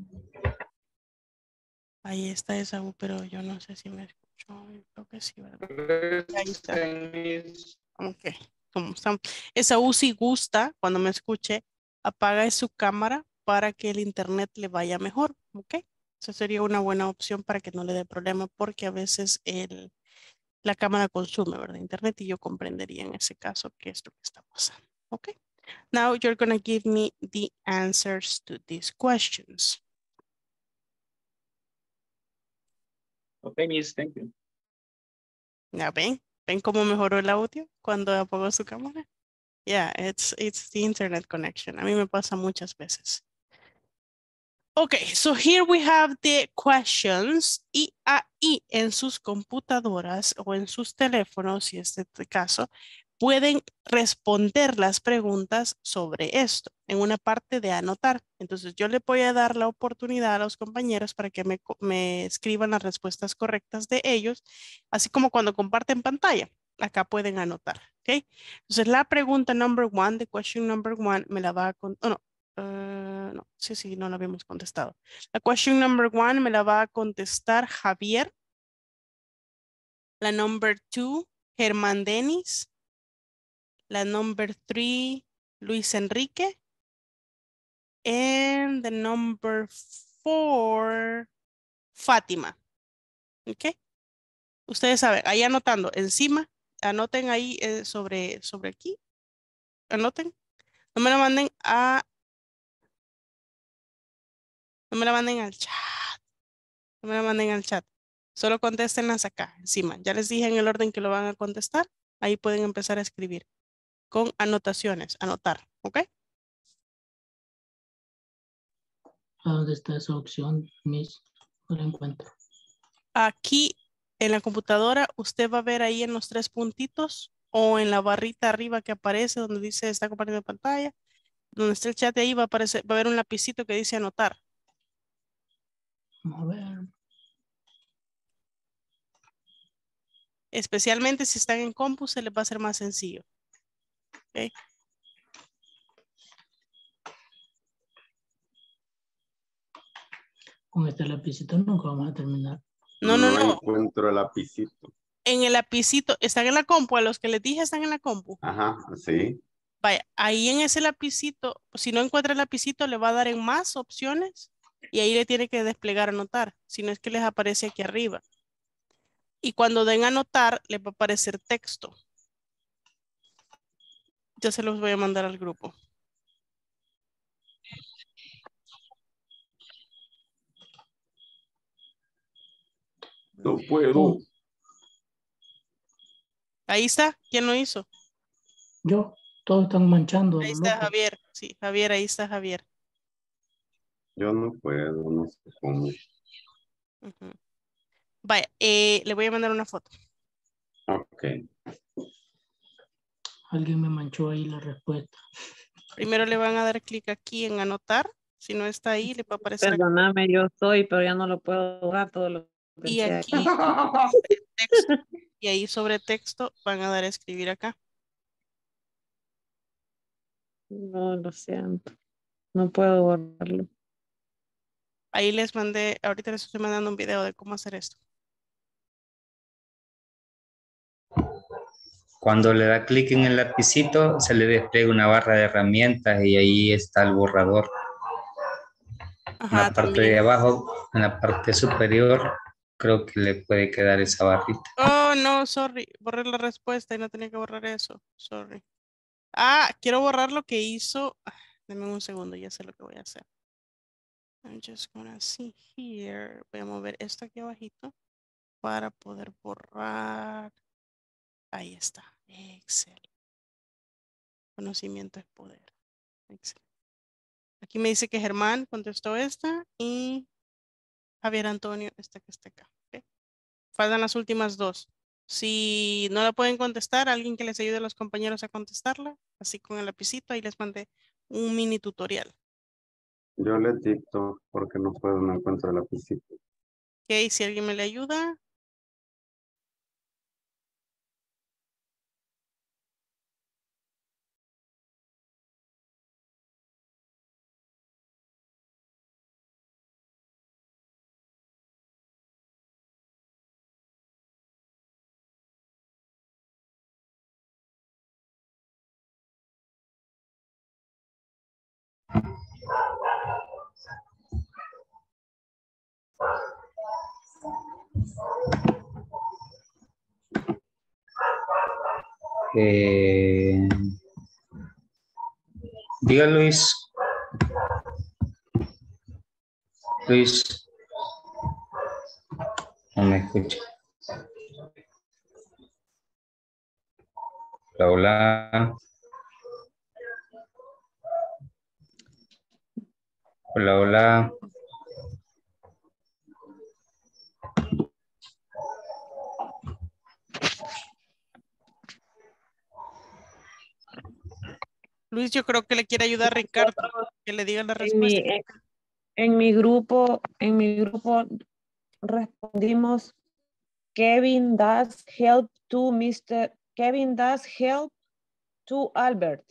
Ahí está esa U, pero yo no sé si me escuchó. Creo que sí, ¿verdad? Ahí está. Ok. ¿Cómo están? Esa U, si gusta, cuando me escuche, apaga su cámara para que el internet le vaya mejor. Ok. Esa sería una buena opción para que no le dé problema, porque a veces la cámara consume, ¿verdad? Internet, y yo comprendería en ese caso qué es lo que está pasando. Okay. Now you're going to give me the answers to these questions. Okay, Miss, thank you. Now, ¿ven cómo mejoró el audio cuando apagó su cámara? Yeah, it's the internet connection. A mí me pasa muchas veces. Okay, so here we have the questions, y ahí en sus computadoras o en sus teléfonos, si es este caso, pueden responder las preguntas sobre esto en una parte de anotar. Entonces yo le voy a dar la oportunidad a los compañeros para que me escriban las respuestas correctas de ellos, así como cuando comparten pantalla. Acá pueden anotar, ¿ok? Entonces la pregunta number one, the question number one, me la va a... No, sí, no la habíamos contestado. La question number 1 me la va a contestar Javier. La number 2, Germán Denis. La number 3, Luis Enrique. And the number 4, Fátima. Ok. Ustedes saben, ahí anotando, encima, anoten ahí sobre aquí. Anoten. No me la manden al chat. No me la manden al chat. Solo contéstenlas acá, encima. Ya les dije en el orden que lo van a contestar. Ahí pueden empezar a escribir. Con anotaciones. Anotar. ¿Ok? ¿A dónde está esa opción, Miss? No la encuentro. Aquí en la computadora. Usted va a ver ahí en los 3 puntitos. O en la barrita arriba que aparece. Donde dice está compartiendo pantalla. Donde está el chat de ahí va a aparecer. Va a haber un lapicito que dice anotar. Vamos a ver. Especialmente si están en compu, se les va a hacer más sencillo. Okay. Con este lapicito nunca vamos a terminar. No. Encuentro el lapicito. En el lapicito, están en la compu, a los que les dije están en la compu. Ajá, sí. Vaya, ahí en ese lapicito, si no encuentra el lapicito, le va a dar en más opciones y ahí le tiene que desplegar anotar, si no es que les aparece aquí arriba. Y cuando den anotar, les va a aparecer texto. Ya se los voy a mandar al grupo. No puedo. Ahí está. ¿Quién lo hizo? Yo. Todos están manchando. Ahí está Javier. Sí, Javier. Ahí está Javier. Yo no puedo. No sé cómo. Uh-huh. Vaya, le voy a mandar una foto. Ok. Alguien me manchó ahí la respuesta. Primero le van a dar clic aquí en anotar. Si no está ahí, le va a aparecer. Perdóname, aquí. Yo estoy, pero ya no lo puedo borrar todo lo que y aquí. Texto, y ahí sobre texto van a dar a escribir acá. No, lo siento. No puedo borrarlo. Ahí les mandé, ahorita les estoy mandando un video de cómo hacer esto. Cuando le da clic en el lapicito, se le despliega una barra de herramientas y ahí está el borrador. Ajá, en la parte también. De abajo, en la parte superior, creo que le puede quedar esa barrita. Oh, no, sorry. Borré la respuesta y no tenía que borrar eso. Sorry. Ah, quiero borrar lo que hizo. Deme un segundo, ya sé lo que voy a hacer. I'm just gonna see here. Voy a mover esto aquí abajito para poder borrar. Ahí está. Excelente. Conocimiento es poder. Excelente. Aquí me dice que Germán contestó esta y Javier Antonio, esta que está acá. ¿Okay? Faltan las últimas 2. Si no la pueden contestar, alguien que les ayude a los compañeros a contestarla, así con el lapicito, ahí les mandé un mini tutorial. Yo le dicto porque no encuentro el lapicito. Ok, si alguien me le ayuda. Diga Luis, no me escucha. Hola. Luis, yo creo que le quiere ayudar a Ricardo, que le diga la respuesta. En mi grupo respondimos, Kevin does help to Albert.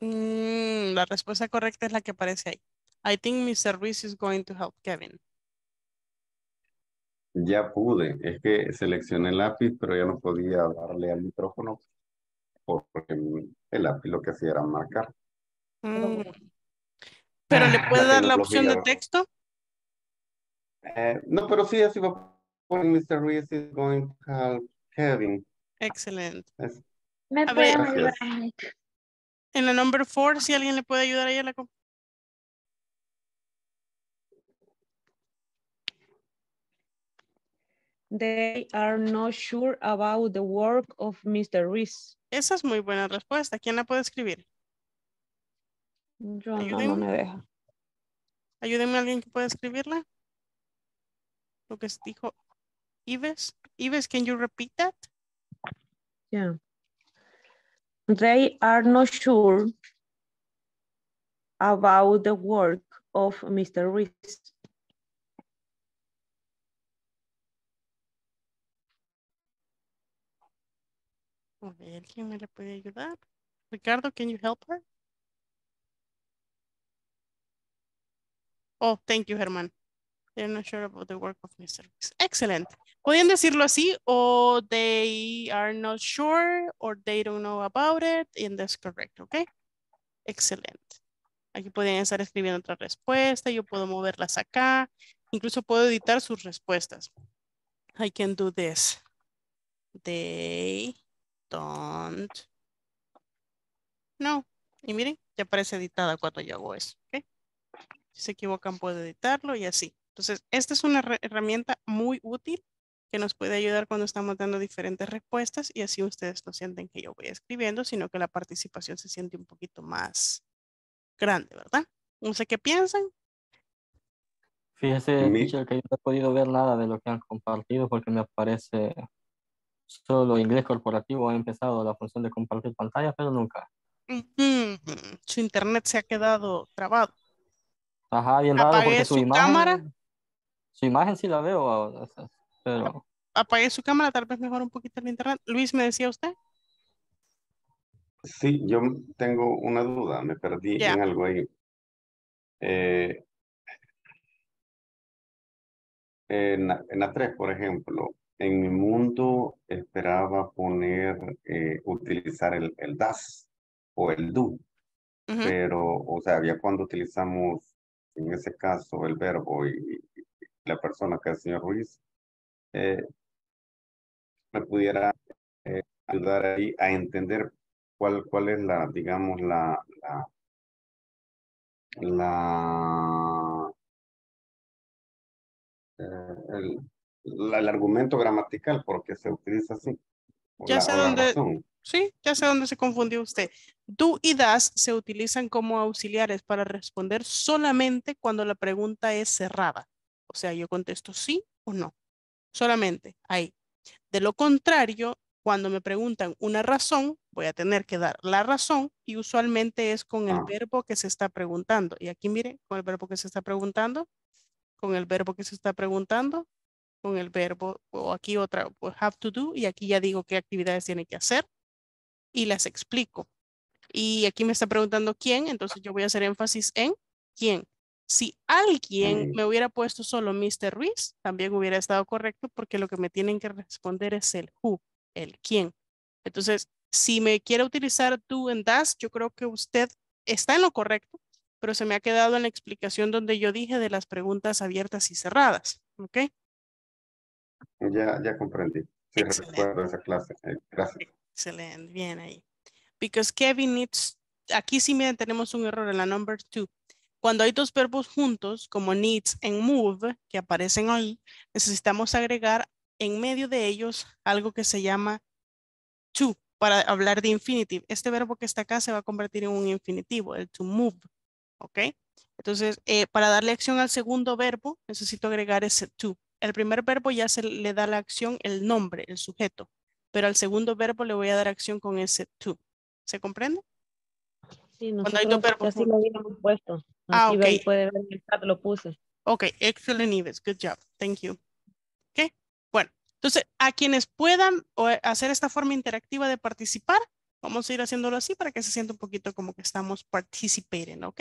La respuesta correcta es la que aparece ahí. I think Mr. Ruiz is going to help Kevin. Ya pude, es que seleccioné el lápiz, pero ya no podía darle al micrófono porque el lápiz lo que hacía era marcar. ¿Pero le puede dar la opción de texto? No, pero sí, así va a poner Mr. Ruiz is going to help Kevin. Excelente. Me puede ayudar. En la number 4, si alguien le puede ayudar ahí a la computadora. They are not sure about the work of Mr. Reese. Esa es muy buena respuesta. ¿Quién la puede escribir? Yo no me deja. Ayúdenme a alguien que pueda escribirla. Lo que dijo Ives. Ives, can you repeat that? Yeah. They are not sure about the work of Mr. Reese. ¿Alguien me le puede ayudar? Ricardo, can you help her? Oh, thank you, Germán. They're not sure about the work of Mr. Reese. Excellent. ¿Podrían decirlo así? O they are not sure, or they don't know about it, and that's correct, ¿ok? Excelente. Aquí pueden estar escribiendo otra respuesta, yo puedo moverlas acá, incluso puedo editar sus respuestas. I can do this. They... don't. No. Y miren, ya aparece editada cuando yo hago eso. ¿Okay? Si se equivocan puedo editarlo y así. Entonces, esta es una herramienta muy útil que nos puede ayudar cuando estamos dando diferentes respuestas y así ustedes no sienten que yo voy escribiendo, sino que la participación se siente un poquito más grande, ¿verdad? No sé qué piensan. Fíjese, teacher, que yo no he podido ver nada de lo que han compartido porque me aparece... Solo Inglés Corporativo ha empezado la función de compartir pantalla, pero nunca. Su internet se ha quedado trabado. Ajá, bien raro porque su imagen... cámara. Su imagen sí la veo, pero... Apague su cámara, tal vez mejor un poquito el internet. Luis, ¿me decía usted? Sí, yo tengo una duda, me perdí en algo ahí. En la 3, por ejemplo... En mi mundo esperaba poner, utilizar el das o el do, pero, o sea, ya cuando utilizamos, en ese caso, el verbo y la persona que es el señor Ruiz, me pudiera ayudar ahí a entender cuál es la, digamos, el argumento gramatical porque se utiliza así. Ya sé dónde se confundió usted. Do y das se utilizan como auxiliares para responder solamente cuando la pregunta es cerrada. O sea, yo contesto sí o no. Solamente ahí. De lo contrario, cuando me preguntan una razón, voy a tener que dar la razón y usualmente es con el verbo que se está preguntando. Y aquí miren, con el verbo que se está preguntando, con el verbo que se está preguntando, con el verbo, o aquí otra, have to do, y aquí ya digo qué actividades tiene que hacer, y las explico. Y aquí me está preguntando quién, entonces yo voy a hacer énfasis en quién. Si alguien me hubiera puesto solo Mr. Ruiz, también hubiera estado correcto, porque lo que me tienen que responder es el who, el quién. Entonces, si me quiere utilizar do and das, yo creo que usted está en lo correcto, pero se me ha quedado en la explicación donde yo dije de las preguntas abiertas y cerradas, ¿ok? Ya comprendí. Sí, recuerdo esa clase. Gracias. Excelente, bien ahí. Because Kevin needs, aquí sí miren, tenemos un error en la number 2. Cuando hay dos verbos juntos, como needs and move, que aparecen ahí, necesitamos agregar en medio de ellos algo que se llama to, para hablar de infinitive. Este verbo que está acá se va a convertir en un infinitivo, el to move. ¿Ok? Entonces, para darle acción al segundo verbo, necesito agregar ese to. El primer verbo ya se le da la acción, el nombre, el sujeto. Pero al segundo verbo le voy a dar acción con ese to. ¿Se comprende? Sí, cuando hay dos verbos. Así lo habíamos puesto. Ah, ok. Puede ver el chat, lo puse. Ok, excellent, Ives. Good job. Thank you. Ok, bueno. Entonces, a quienes puedan hacer esta forma interactiva de participar, Vamos a ir haciéndolo así para que se sienta un poquito como que estamos participating, ¿ok?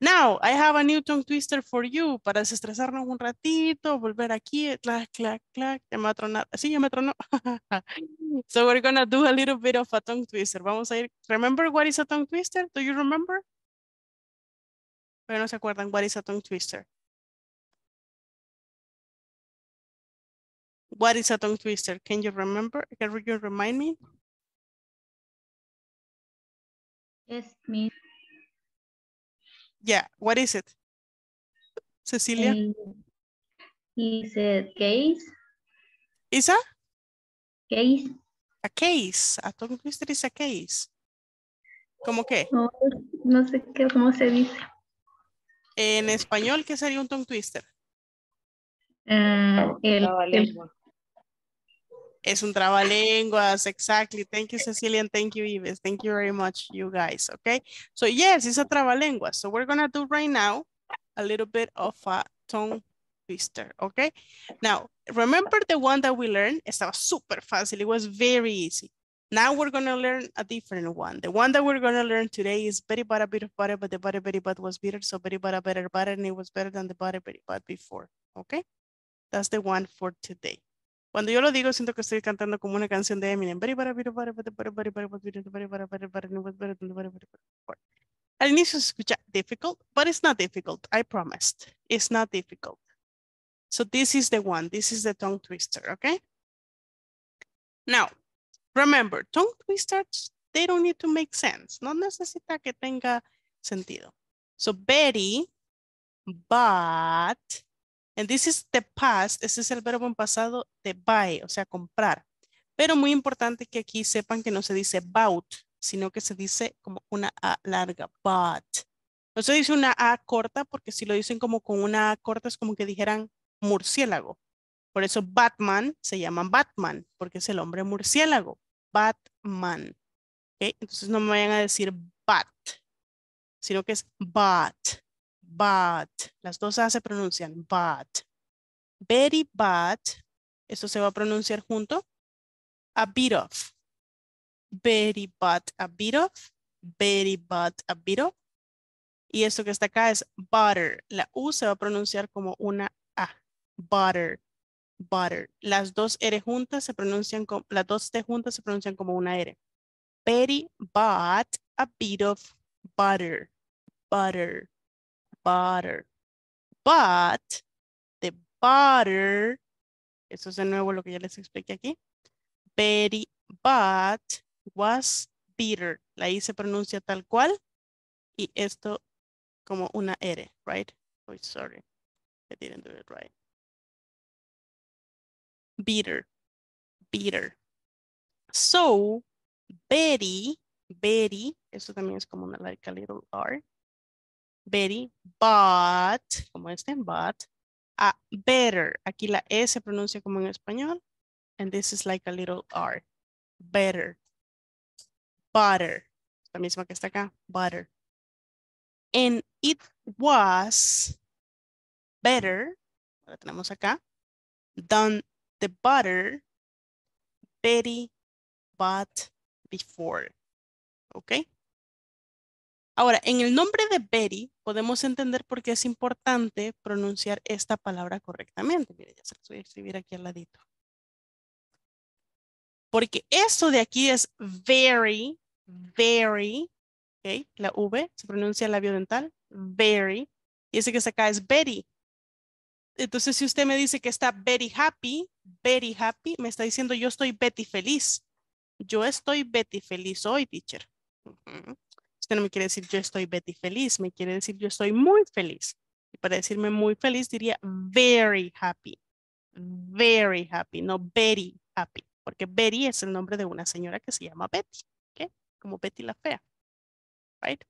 Now, I have a new tongue twister for you. Para desestresarnos un ratito, volver aquí, clac, clac, clac. Ya me va a tronar. Sí, ya me tronó. So we're going to do a little bit of a tongue twister. Vamos a ir. Remember what is a tongue twister? Do you remember? Pero no se acuerdan what is a tongue twister. What is a tongue twister? Can you remember? Can you remind me? Yes, me. Yeah, what is it? Cecilia? Is it case? Is a? Case. A case. A tongue twister is a case. ¿Cómo qué? No, no sé qué, cómo se dice. En español, ¿qué sería un tongue twister? Es un trabalenguas, exactly. Thank you, Cecilia, and thank you, Ives. Thank you very much, you guys, okay? So, yes, it's a trabalenguas. So, we're going to do right now a little bit of a tongue twister, okay? Now, remember the one that we learned? Estaba super fácil. It was very easy. Now we're going to learn a different one. The one that we're going to learn today is very bada, bit of butter, but the butter, very bad was bitter. So very bada, better, butter, and it was better than the butter, very bad before. Okay? That's the one for today. Cuando yo lo digo, siento que estoy cantando como una canción de Eminem. Very bada, bit of butter, but the butter, very bad was bitter. Very bada, better, butter, and it was better than the butter, very bad before. Al inicio se escucha difficult, but it's not difficult. I promised. It's not difficult. So this is the one. This is the tongue twister. Okay? Now, remember, tongue twisters, they don't need to make sense. No necesita que tenga sentido. So, very, but, and this is the past. Este es el verbo en pasado de buy, o sea, comprar. Pero muy importante que aquí sepan que no se dice bought, sino que se dice como una A larga, but. No se dice una A corta, porque si lo dicen como con una A corta es como que dijeran murciélago. Por eso Batman se llama Batman, porque es el hombre murciélago. Batman. ¿Okay? Entonces no me vayan a decir bat, sino que es bat, bat. Las dos A se pronuncian bat. Very bad, esto se va a pronunciar junto. A bit of. Very bad, a bit of. Very bad, a bit of. Y esto que está acá es butter. La U se va a pronunciar como una A. Butter. Butter. Las dos R juntas se pronuncian como, las dos T juntas se pronuncian como una R. Very bad, a bit of butter, butter, butter. But, the butter, eso es de nuevo lo que ya les expliqué aquí. Very bad was bitter. La I se pronuncia tal cual y esto como una R, right? Oh, sorry, I didn't do it right. Bitter, bitter. So, very, very, esto también es como una, like a little R. Very, but, como este, but, a better. Aquí la E se pronuncia como en español. And this is like a little R. Better. Butter. La misma que está acá, butter. And it was better, la tenemos acá, than the butter, very bad before. ¿Ok? Ahora, en el nombre de very, podemos entender por qué es importante pronunciar esta palabra correctamente. Mire, ya se las voy a escribir aquí al ladito. Porque esto de aquí es very, very. ¿Ok? La V se pronuncia labio dental. Very. Y ese que está acá es very. Entonces, si usted me dice que está very happy, me está diciendo yo estoy Betty feliz. Yo estoy Betty feliz hoy, teacher. Usted no me quiere decir yo estoy Betty feliz, me quiere decir yo estoy muy feliz. Y para decirme muy feliz diría very happy, no Betty happy. Porque Betty es el nombre de una señora que se llama Betty, ¿okay? Como Betty la fea. Right?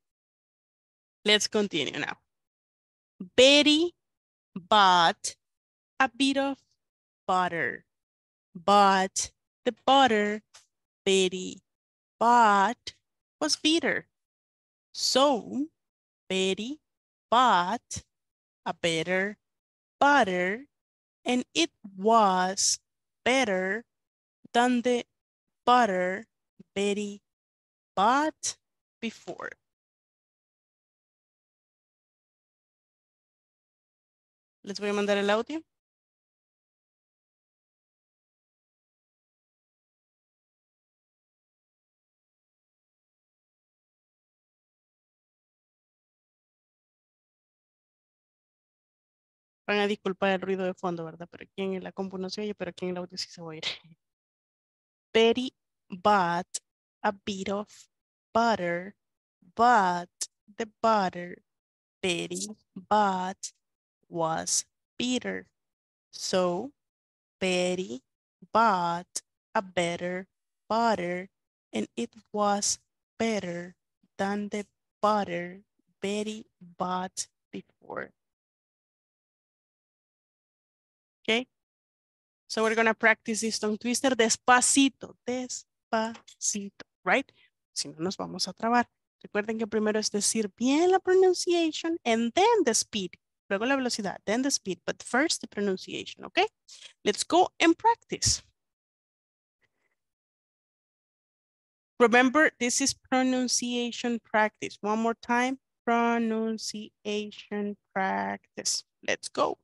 Let's continue now. Very but a bit of butter, but the butter, very bad was bitter. So, very bad, a better butter, and it was better than the butter, very but before. Les voy a mandar el audio. Van a disculpar el ruido de fondo, ¿verdad? Pero aquí en la compu no se oye, pero aquí en el audio sí se va a oír. Betty bought a bit of butter, but the butter Betty bought was bitter. So Betty bought a better butter and it was better than the butter Betty bought before. Okay, so we're going to practice this tongue twister despacito, despacito, right? Si no, nos vamos a trabar. Recuerden que primero es decir bien la pronunciation and then the speed. Luego la velocidad, then the speed, but first the pronunciation, okay? Let's go and practice. Remember, this is pronunciation practice. One more time, pronunciation practice. Let's go.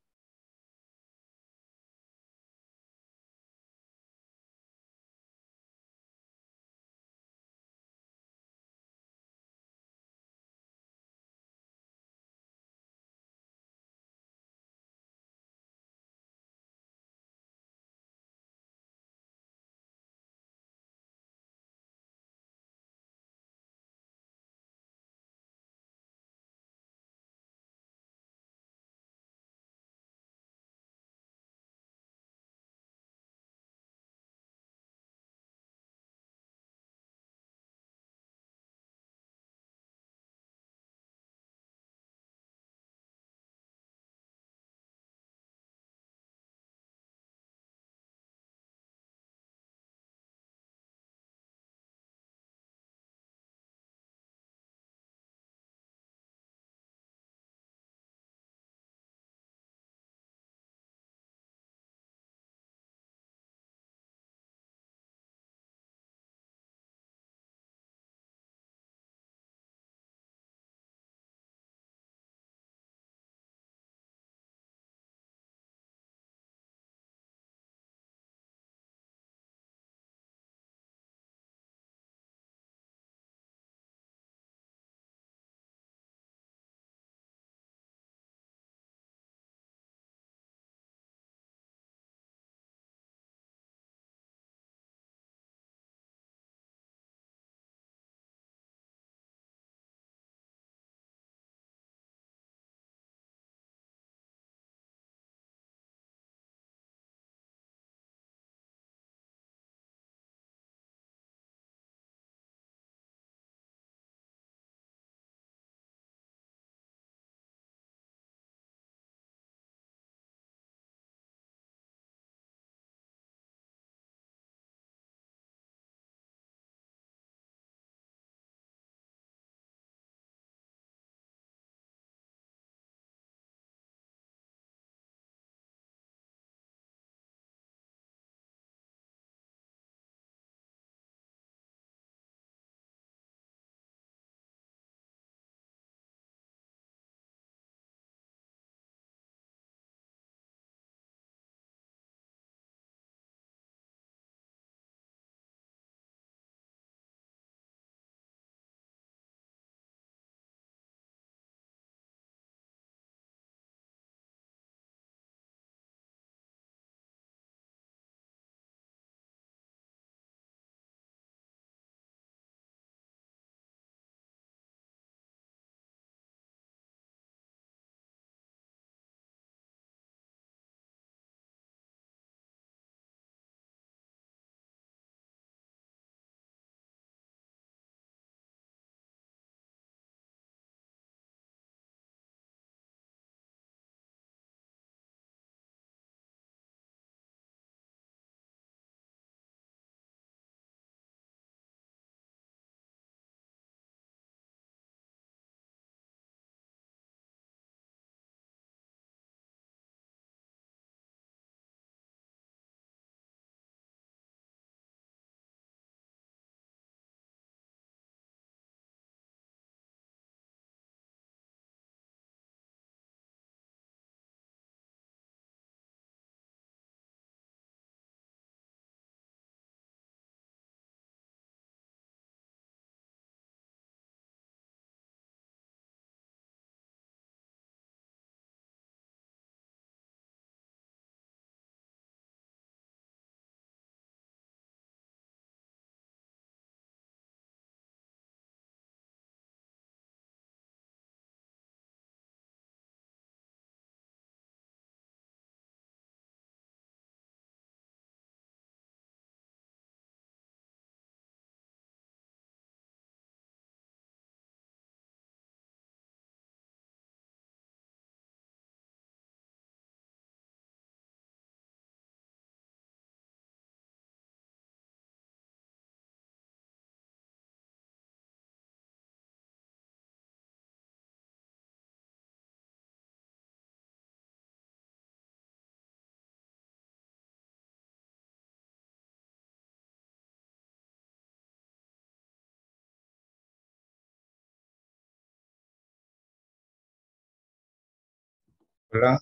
Hola.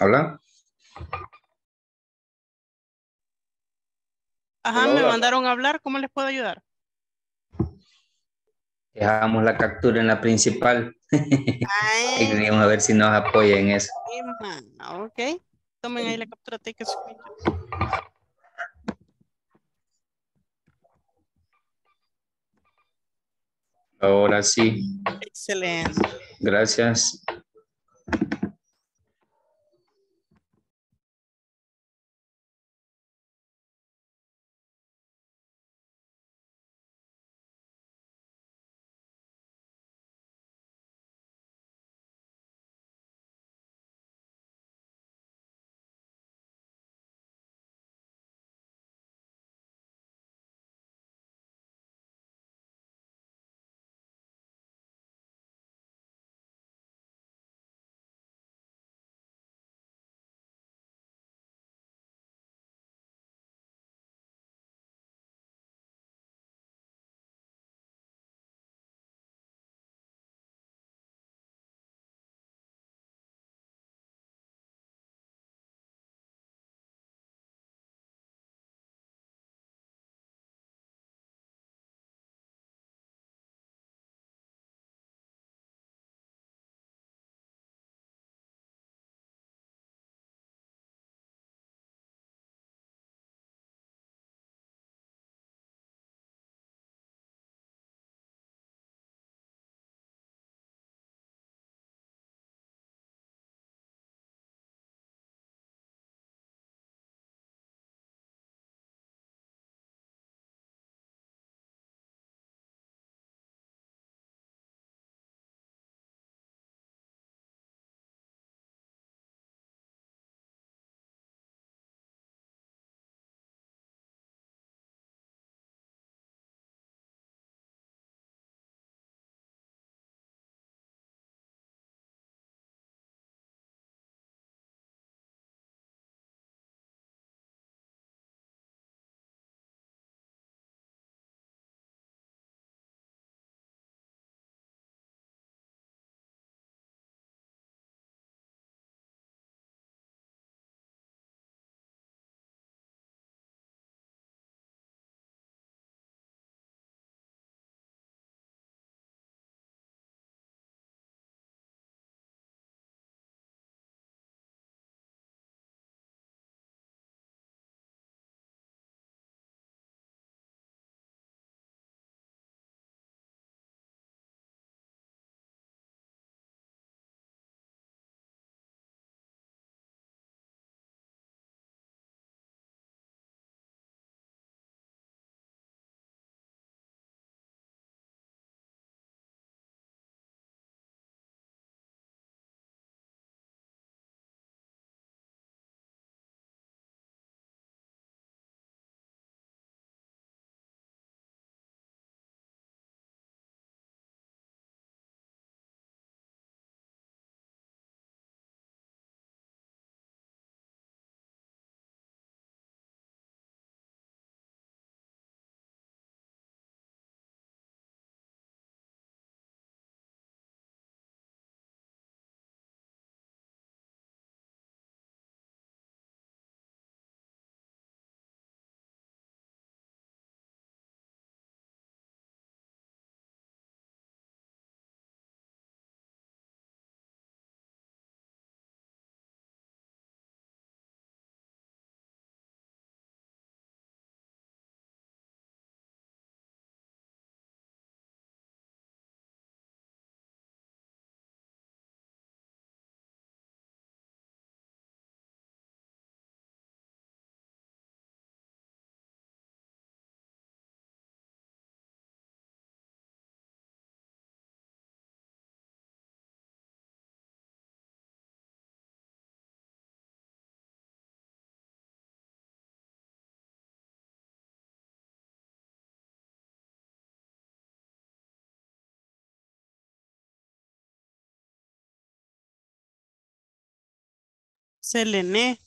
Hola. Ajá, hola, me hola. Mandaron a hablar. ¿Cómo les puedo ayudar? Dejamos la captura en la principal. Y queríamos a ver si nos apoya en eso. Ok. Tomen ahí la captura. Take a screenshot. Ahora sí. Excelente. Gracias. Selene.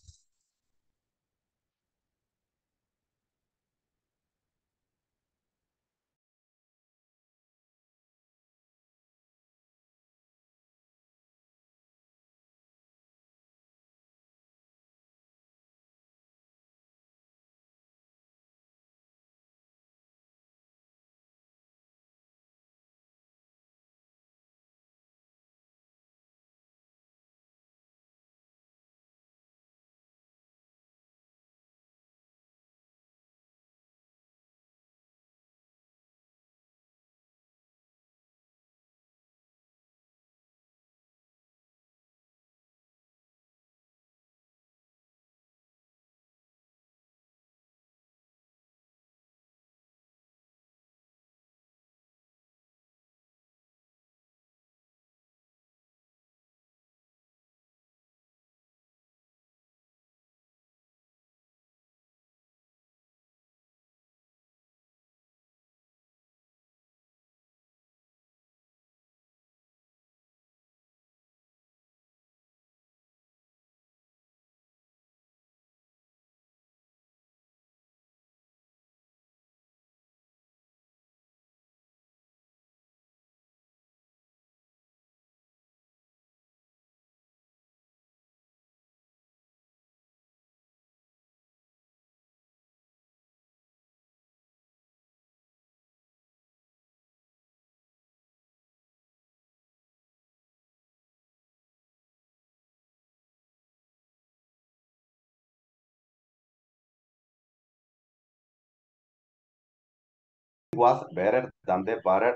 was better than the butter.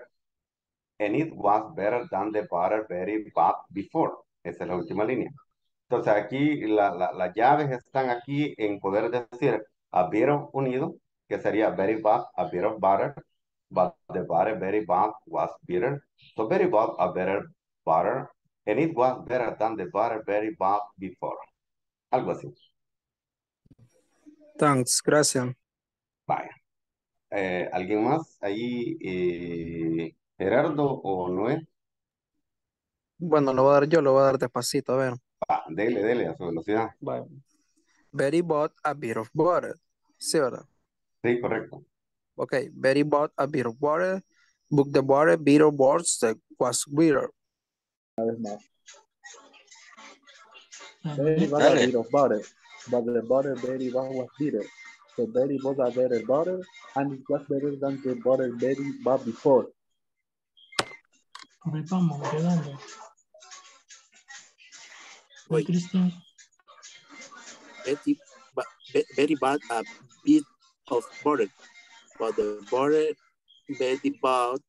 And it was better than the butter very bad before. Esa es la última línea. Entonces aquí las llaves están aquí en poder decir a bit of unido, que sería very bad, a bit of butter. But the butter very bad was bitter. So very bad, a better butter. And it was better than the butter very bad before. Algo así. Thanks, gracias. Vaya. ¿Alguien más? Ahí, Gerardo o Noé. Bueno, lo voy a dar yo, lo voy a dar despacito, a ver. Ah, dele a su velocidad. Vaya. Betty bought a bit of water. ¿Sí, verdad? Sí, correcto. Ok, Betty bought a bit of water. Book the water, bit of words that was bitter. Una vez más. Betty bought a bit of water. But the butter Betty bought was bitter. So Betty bought a better butter, and it was better than the butter Betty bought before. Vamos, quedando. Wait, Cristian. Betty bought a bit of butter, but the butter Betty bought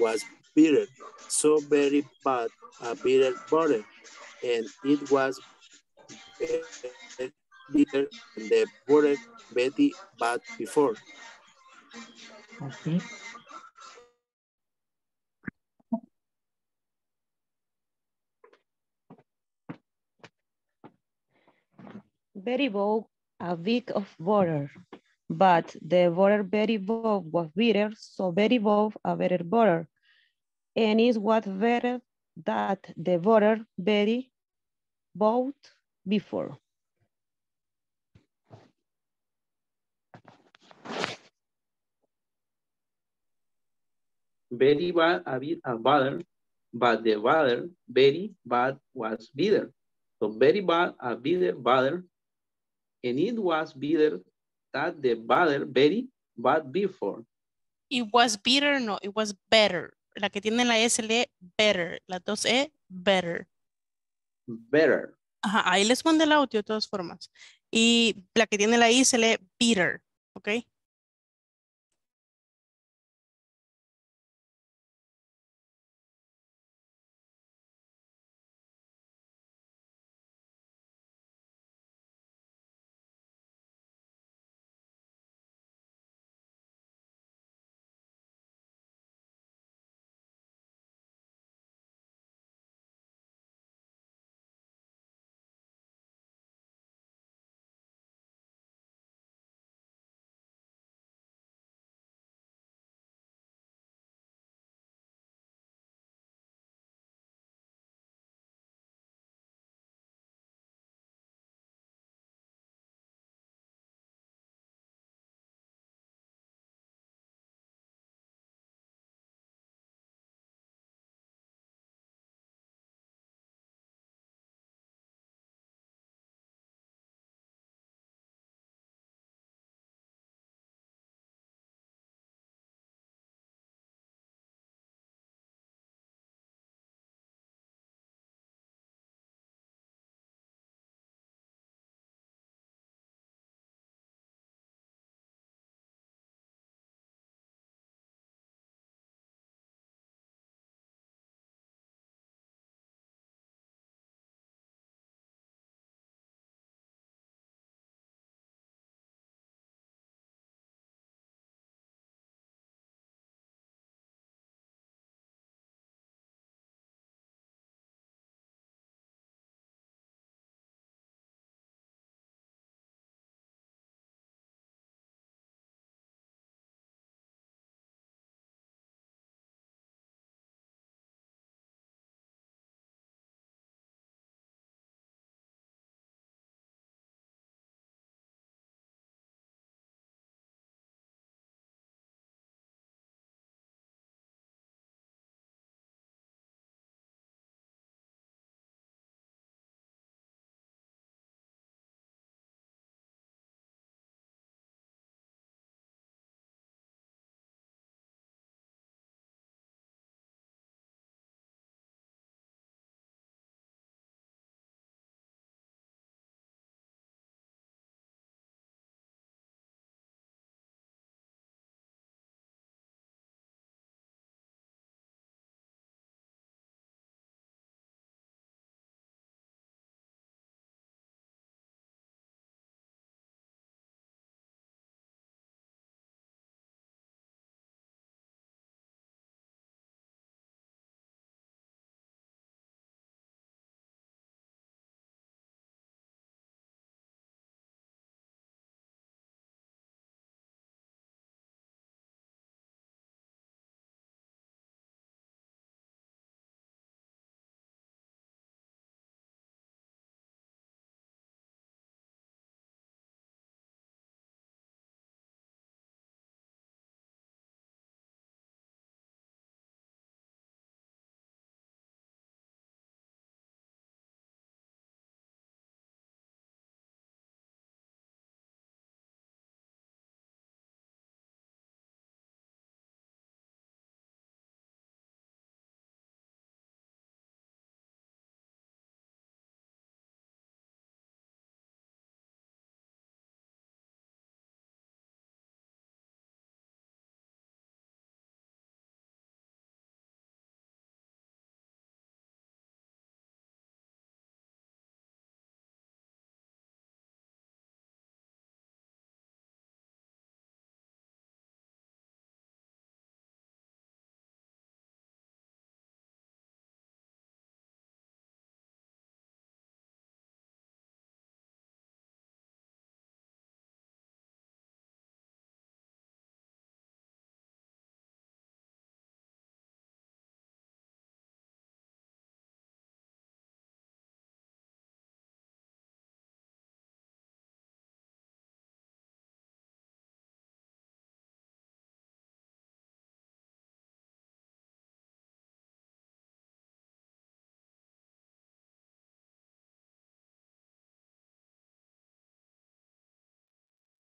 was bitter. So Betty bought a bitter butter, and it was bitter than the butter Betty bought before. Okay. Betty bought a bit of butter, but the butter Betty bought was bitter, so Betty bought a better butter, and it was better that the butter Betty bought before. Betty bought a bit of butter, but the butter Betty bought was bitter. So Betty bought a bitter butter, and it was bitter that the butter Betty bought before. It was bitter, no, it was better. La que tiene la S, le better. La dos E, better. Better. Ajá, ahí les mandé el audio de todas formas. Y la que tiene la I se lee bitter, ¿ok?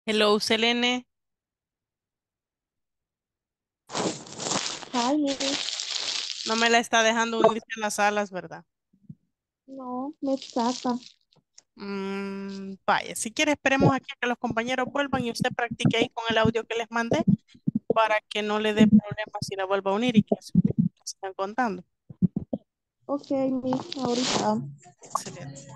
Hello, Selene. Hi. No me la está dejando unirse en las salas, ¿verdad? No, me saca. Vaya, si quiere esperemos aquí a que los compañeros vuelvan y usted practique ahí con el audio que les mandé para que no le dé problemas si la vuelva a unir y que se están contando. Ok, Miss, ahorita. Excelente.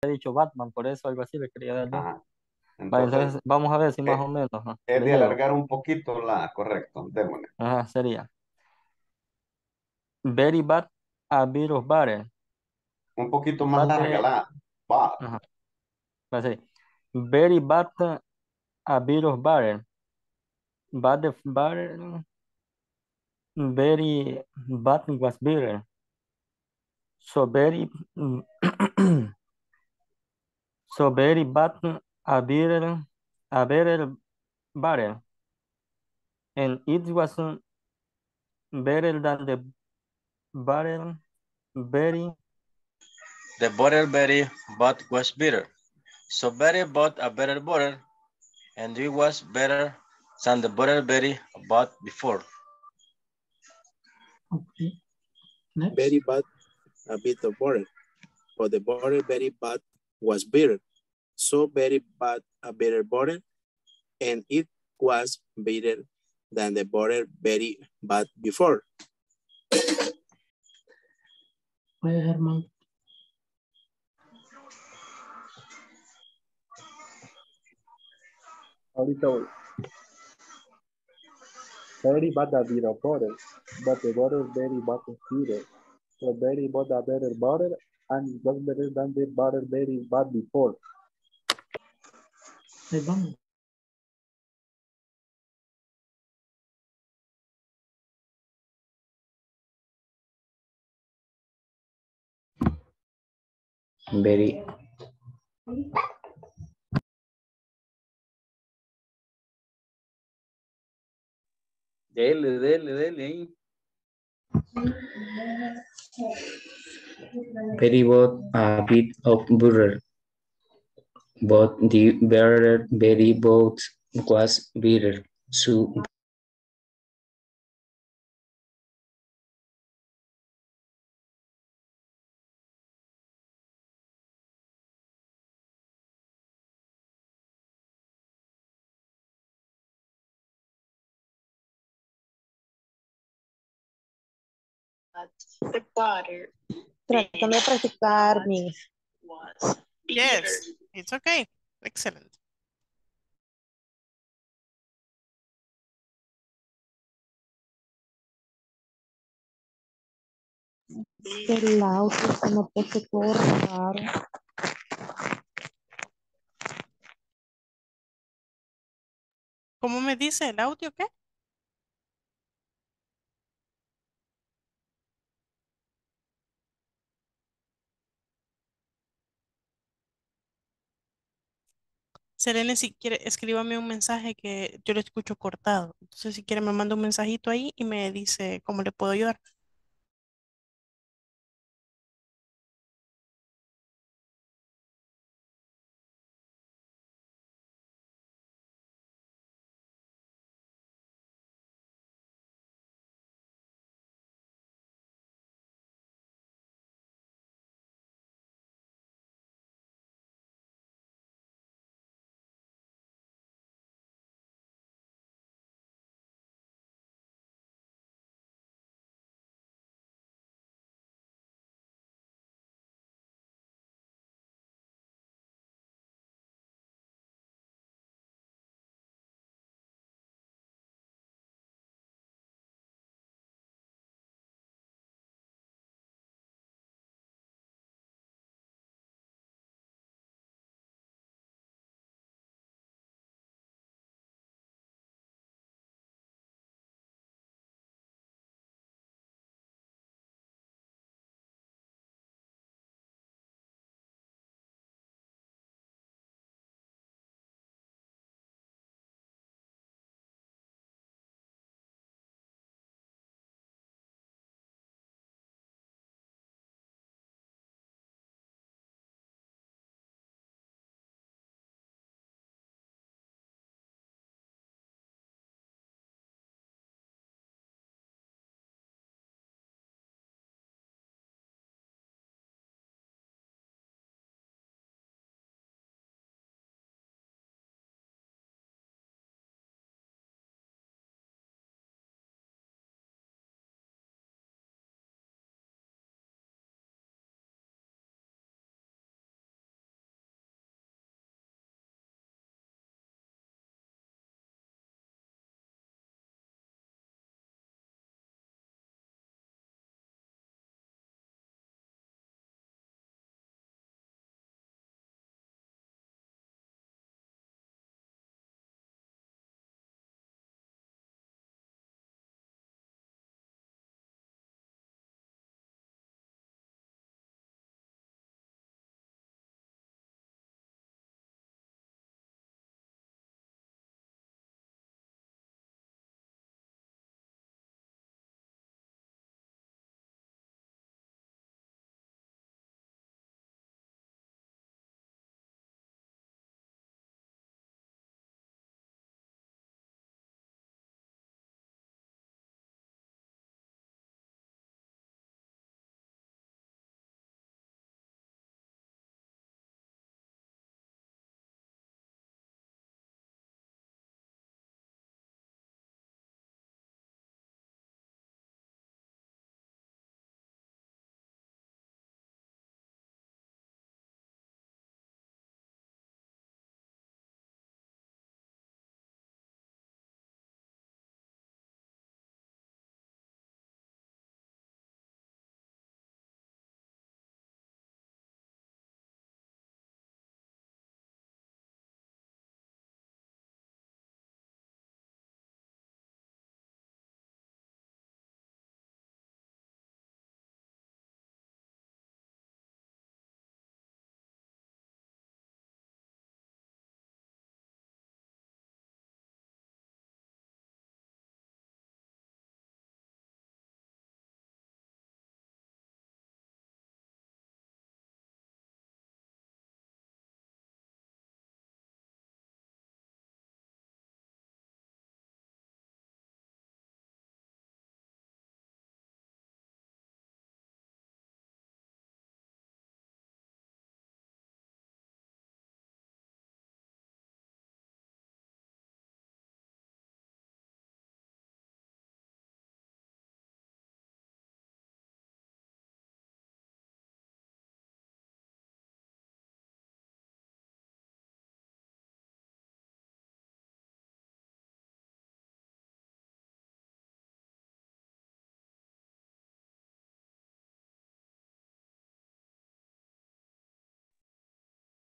Ha dicho Batman, por eso algo así le quería dar. Entonces, vamos a ver si más o menos. Es de alargar un poquito la, correcto, démosle. Ajá, sería very bad a bit of butter. Un poquito más bad larga la bad. Ajá. Va a ser very bad a bit of butter. Bad of butter. Very bad was bitter. So very so very bad a better butter, and it was better than the butter berry. The butterberry but was bitter, so very bought a better butter, and it was better than the butterberry bought before. Okay. Next. Very bad a bit of butter, but the butterberry but was bitter, so very bad a bitter butter, and it was bitter than the butter very bad before. Puede, Germán. Ahorita voy. Very bad a bitter butter, but the butter very bad is bitter, so very bad a bitter butter, and it was better than the butter very bad before. Hey, vamos. Very. Dele, dele, dele ahí. Very bought a bit of butter, but the butter very bought was bitter, so the butter tratando de practicar mis. Yes, it's okay. Excellent. El audio se no puede cortar. ¿Cómo me dice el audio qué? Selene, si quiere, escríbame un mensaje que yo lo escucho cortado. Entonces, si quiere, me manda un mensajito ahí y me dice cómo le puedo ayudar.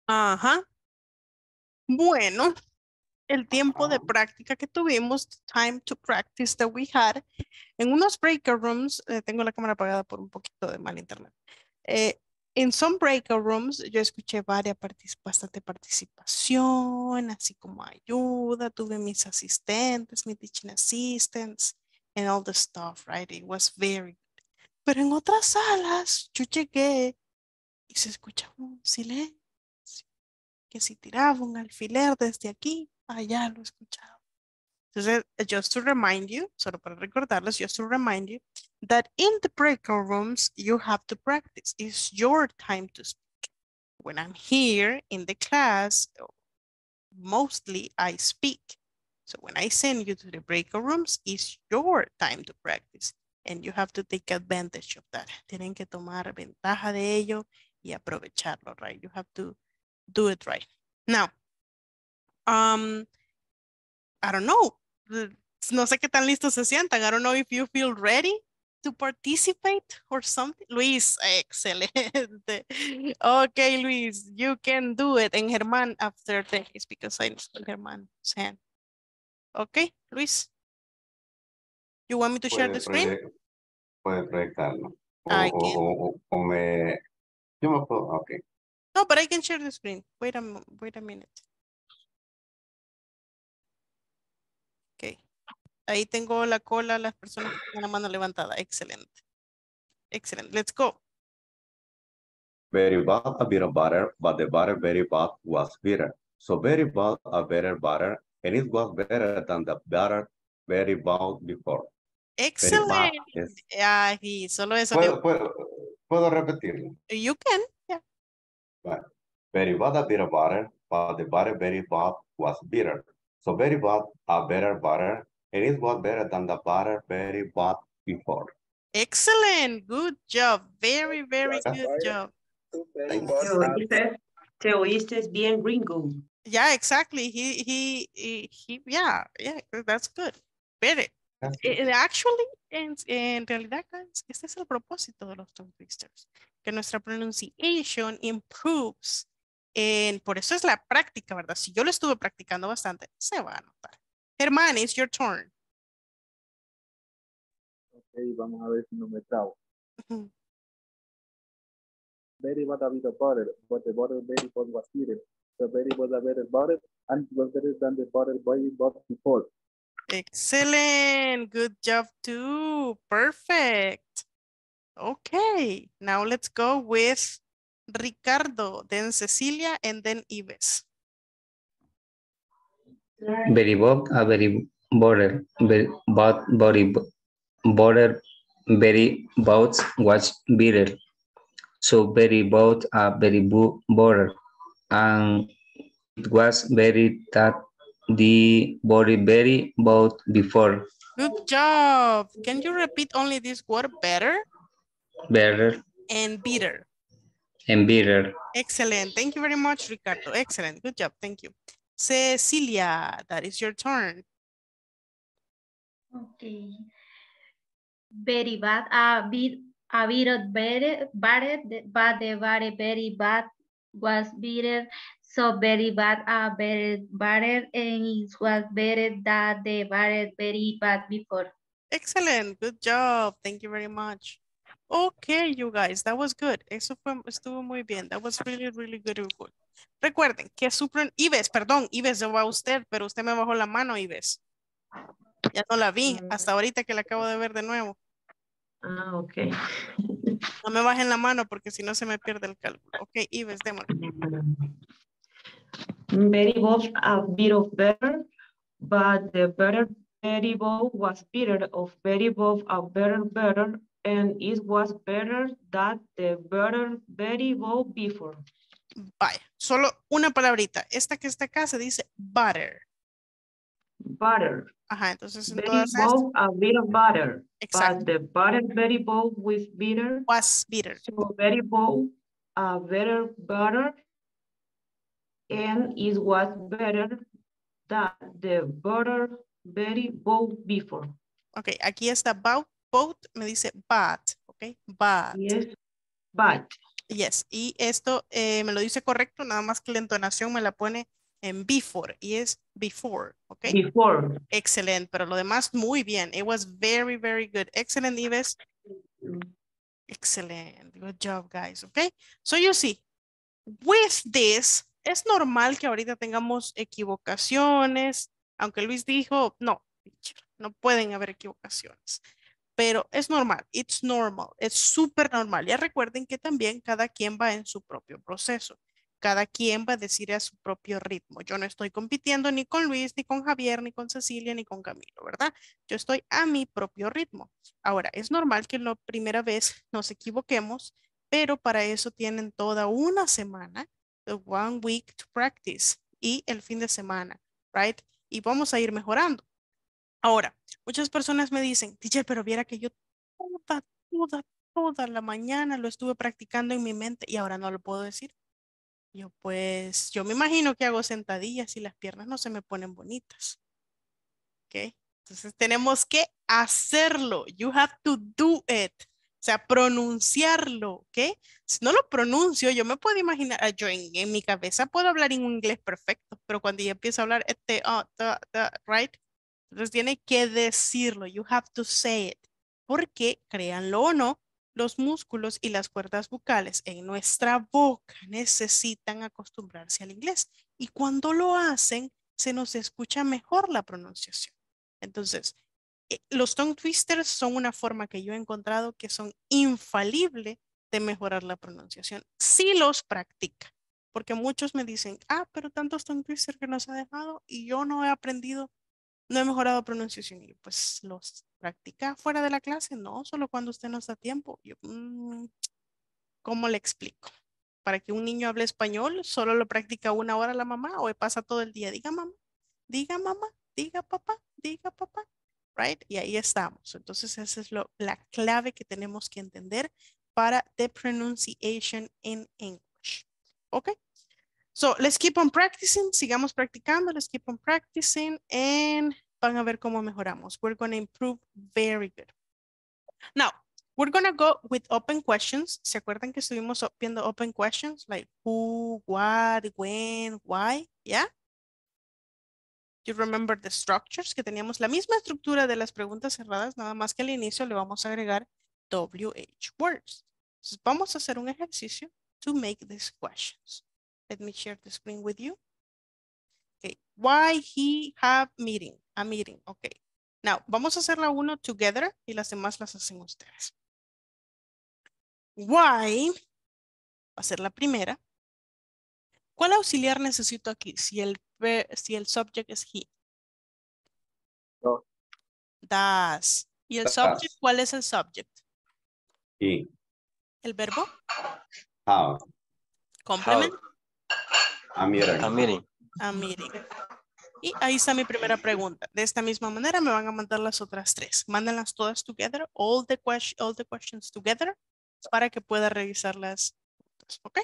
Ajá. Bueno, el tiempo de práctica que tuvimos, the time to practice that we had, en unos breaker rooms, tengo la cámara apagada por un poquito de mal internet. En some breakout rooms, yo escuché bastante participación, así como ayuda, tuve mis asistentes, mis teaching assistants, and all the stuff, right? It was very good. Pero en otras salas, yo llegué y se escuchaba un silencio, que si tiraba un alfiler desde aquí, allá lo escuchaba. Entonces, just to remind you, solo para recordarles, just to remind you, that in the breakout rooms, you have to practice. It's your time to speak. When I'm here in the class, mostly I speak. So when I send you to the breakout rooms, it's your time to practice. And you have to take advantage of that. Tienen que tomar ventaja de ello y aprovecharlo, right? You have to do it right. Now, I don't know. No sé qué tan listos se sientan. I don't know if you feel ready to participate or something. Luis, excelente. Okay, Luis, you can do it. And Germán after that is because I saw Germán's hand. Okay, Luis. You want me to share the screen? Puede proyectarlo. Yo me puedo, okay. No, but I can share the screen. Wait a minute. Ahí tengo la cola, las personas que tienen la mano levantada. Excelente. Excelente. Let's go. Very bad, a bit of butter, but the butter very bad was bitter. So very bad, a better butter, and it was better than the butter very bad before. Excelente. Ahí, solo eso. ¿Puedo repetirlo? You can, yeah. But very bad, a bit of butter, but the butter very bad was bitter. So very bad, a better butter, and it was better than the butter very bad before. Excellent. Good job. Very, very good job. Te oíste bien, gringo. Yeah, exactly. He yeah, that's good. Very. Actually, en realidad, este es el propósito de los tongue twisters, que nuestra pronunciation improves. Por eso es la práctica, ¿verdad? Si yo lo estuve practicando bastante, se va a notar. Germán, it's your turn. Ok, vamos a ver si no me trabo. Very bad a bit of butter, but the butter very bad was bitter. So very bad a better butter, and it was better than the butter very bad before. Excellent. Good job too. Perfect. Okay, now let's go with Ricardo, then Cecilia, and then Ives. Very bad, a very butter, very bad, body butter, very bad was bitter. So very bad, a very butter, and it was very that the body very bad before. Good job. Can you repeat only this word, better? Better. And bitter. And bitter. Excellent. Thank you very much, Ricardo. Excellent. Good job. Thank you. Cecilia, that is your turn. Okay. Very bad, a bit of better, but the very bad was bitter. So very bad, a better butter, and it was better than the very bad before. Excellent, good job. Thank you very much. Okay, you guys, that was good. Eso estuvo muy bien. That was really, really good. Recuerden que Ives, perdón, Ives, yo va a usted, pero usted me bajó la mano, Ives. Ya no la vi hasta ahorita que la acabo de ver de nuevo. Ah, ok. No me bajen la mano porque si no se me pierde el cálculo. Ok, Ives, démosle. Very bad, a bit of better, but the better, very bad was bitter of very bad, a better, and it was better that the better, very bad before. Vaya, solo una palabrita. Esta que está acá se dice butter. Butter. Ajá, entonces en todas estas. A bit of butter. Exacto. But the butter very bad with bitter. Was bitter. So very bad, a better butter, and it was better that the butter very bad before. Ok, aquí está both, me dice but, ok, but. Yes, but. yes. Y esto me lo dice correcto, nada más que la entonación me la pone en before, y es before, ¿ok? Before. Excelente, pero lo demás muy bien. It was very, very good. Excellent, Ives. Excellent. Good job, guys, ¿ok? So you see, with this, es normal que ahorita tengamos equivocaciones, aunque Luis dijo, no, no pueden haber equivocaciones. Pero es normal, it's normal, es súper normal. Ya recuerden que también cada quien va en su propio proceso. Cada quien va a decir a su propio ritmo. Yo no estoy compitiendo ni con Luis, ni con Javier, ni con Cecilia, ni con Camilo, ¿verdad? Yo estoy a mi propio ritmo. Ahora, es normal que la primera vez nos equivoquemos, pero para eso tienen toda una semana, the 1 week to practice, y el fin de semana, right? Y vamos a ir mejorando. Ahora, muchas personas me dicen, teacher, pero viera que yo toda la mañana lo estuve practicando en mi mente y ahora no lo puedo decir. Yo pues, yo me imagino que hago sentadillas y las piernas no se me ponen bonitas. ¿Ok? Entonces tenemos que hacerlo. You have to do it. O sea, pronunciarlo. ¿Ok? Si no lo pronuncio, yo me puedo imaginar, yo en mi cabeza puedo hablar en inglés perfecto, pero cuando ya empiezo a hablar, right? Entonces tiene que decirlo, you have to say it, porque créanlo o no, los músculos y las cuerdas bucales en nuestra boca necesitan acostumbrarse al inglés y cuando lo hacen se nos escucha mejor la pronunciación. Entonces, los tongue twisters son una forma que yo he encontrado que son infalibles de mejorar la pronunciación si los practica, porque muchos me dicen, ah, pero tantos tongue twisters que nos ha dejado y yo no he aprendido. No he mejorado pronunciación. Y pues los practica fuera de la clase. No, solo cuando usted nos da tiempo. Yo, ¿cómo le explico? Para que un niño hable español, solo lo practica 1 hora la mamá o pasa todo el día. Diga mamá, diga mamá, diga papá, diga papá. Right? Y ahí estamos. Entonces esa es la clave que tenemos que entender para the pronunciation in English. ¿Ok? So, let's keep on practicing. Sigamos practicando. Let's keep on practicing. And van a ver cómo mejoramos. We're going to improve very good. Now, we're going to go with open questions. ¿Se acuerdan que estuvimos viendo open questions? Like who, what, when, why? Yeah? You remember the structures? Que teníamos la misma estructura de las preguntas cerradas. Nada más que al inicio le vamos a agregar WH words. Entonces, vamos a hacer un ejercicio to make these questions. Let me share the screen with you. Okay, why he have meeting, a meeting, okay. Now, vamos a hacer la uno together y las demás las hacen ustedes. Why, va a ser la primera. ¿Cuál auxiliar necesito aquí? Si el subject es he. No. Does. ¿Y el does. Subject? ¿Cuál es el subject? He. ¿El verbo? How. Complement. How. A meeting. Y ahí está mi primera pregunta. De esta misma manera me van a mandar las otras tres. Mándanlas todas together, all the questions together, para que pueda revisar las preguntas. ¿Ok?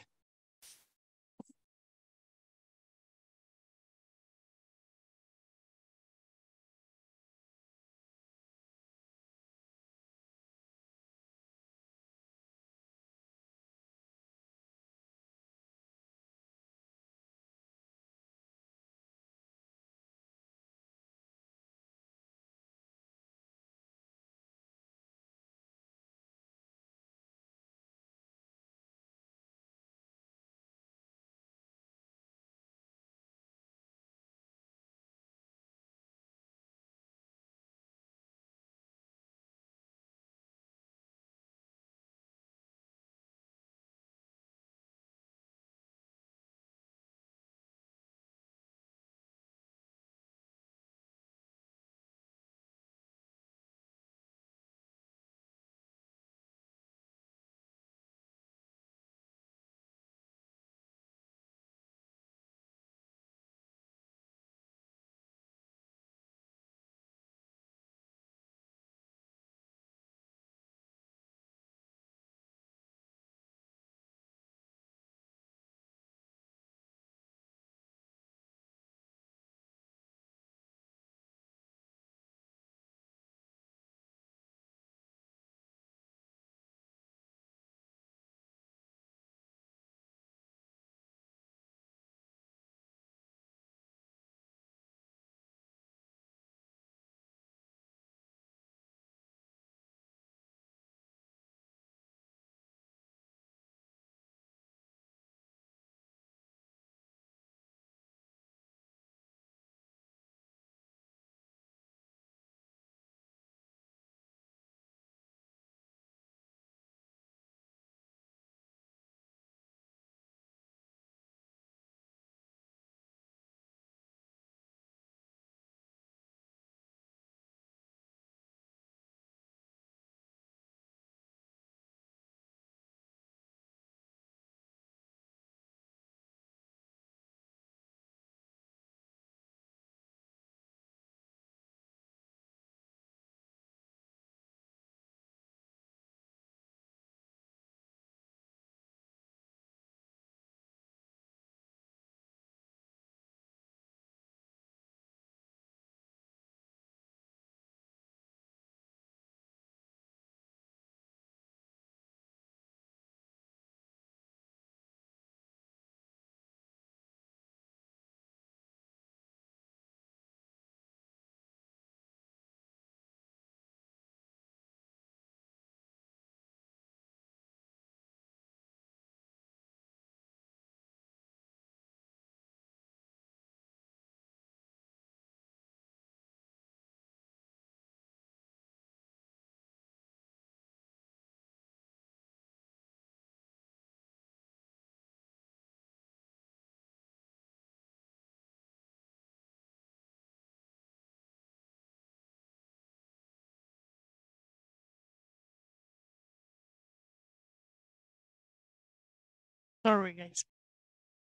Sorry, guys.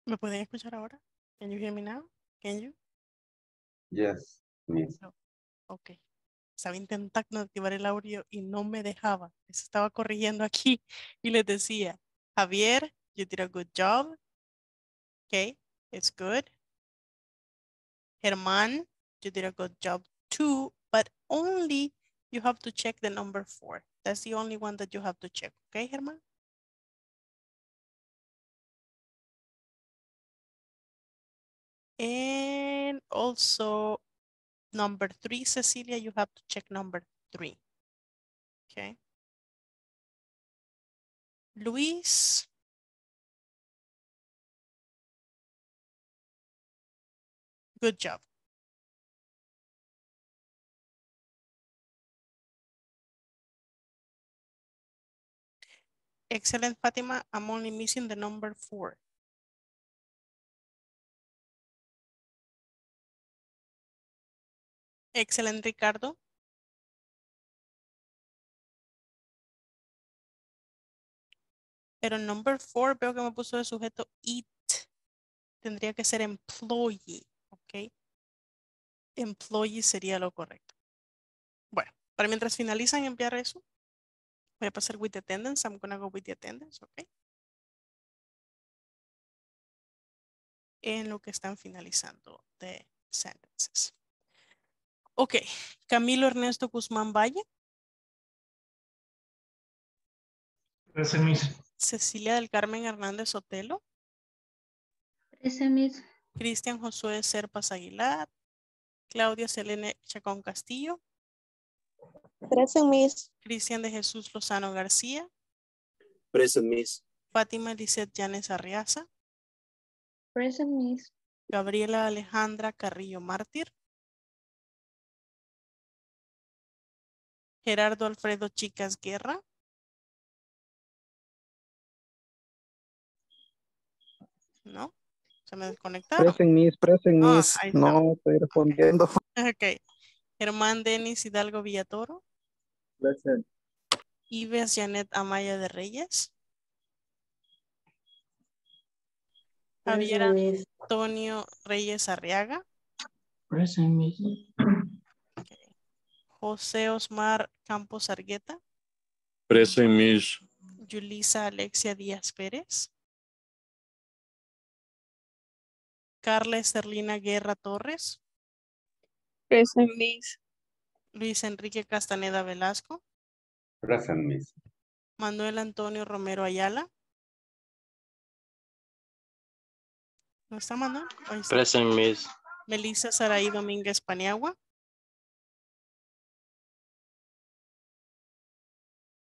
¿Me pueden escuchar ahora? Can you hear me now? Can you? Yes. No. Ok. Estaba intentando activar el audio y no me dejaba. Eso estaba corrigiendo aquí y les decía, Javier, you did a good job. Ok, it's good. Germán, you did a good job too, but only you have to check the number 4. That's the only one that you have to check. Okay, Germán? And also number 3, Cecilia, you have to check number 3. Okay. Luis. Good job. Excellent, Fátima. I'm only missing the number 4. Excellent, Ricardo. Pero number 4 veo que me puso de sujeto it. Tendría que ser employee, ¿ok? Employee sería lo correcto. Bueno, para mientras finalizan enviar eso, voy a pasar with the attendance. I'm going to go with the attendance, ¿ok? En lo que están finalizando de sentences. Ok, Camilo Ernesto Guzmán Valle. Present, Miss. Cecilia del Carmen Hernández Sotelo. Present, Miss. Cristian Josué Serpas Aguilar. Claudia Selene Chacón Castillo. Present, Miss. Cristian de Jesús Lozano García. Present, Miss. Fátima Lisset Yanes Arreaza. Present, Miss. Gabriela Alejandra Carrillo Mártir. Gerardo Alfredo Chicas Guerra. No, se me desconectaron. Present, Miss, no, estoy respondiendo. Ok. Germán Denis Hidalgo Villatoro. Present. Ives Jeanette Amaya de Reyes. Javier Antonio Reyes Arriaga. Present, Miss. José Osmar Campos Argueta. Present, Miss. Yulisa Alexia Díaz Pérez. Carla Esterlina Guerra Torres. Present, Miss. Luis Enrique Castaneda Velasco. Present, Miss. Manuel Antonio Romero Ayala. ¿No está Manuel? Está. Present, Miss. Melissa Saraí Domínguez Paniagua.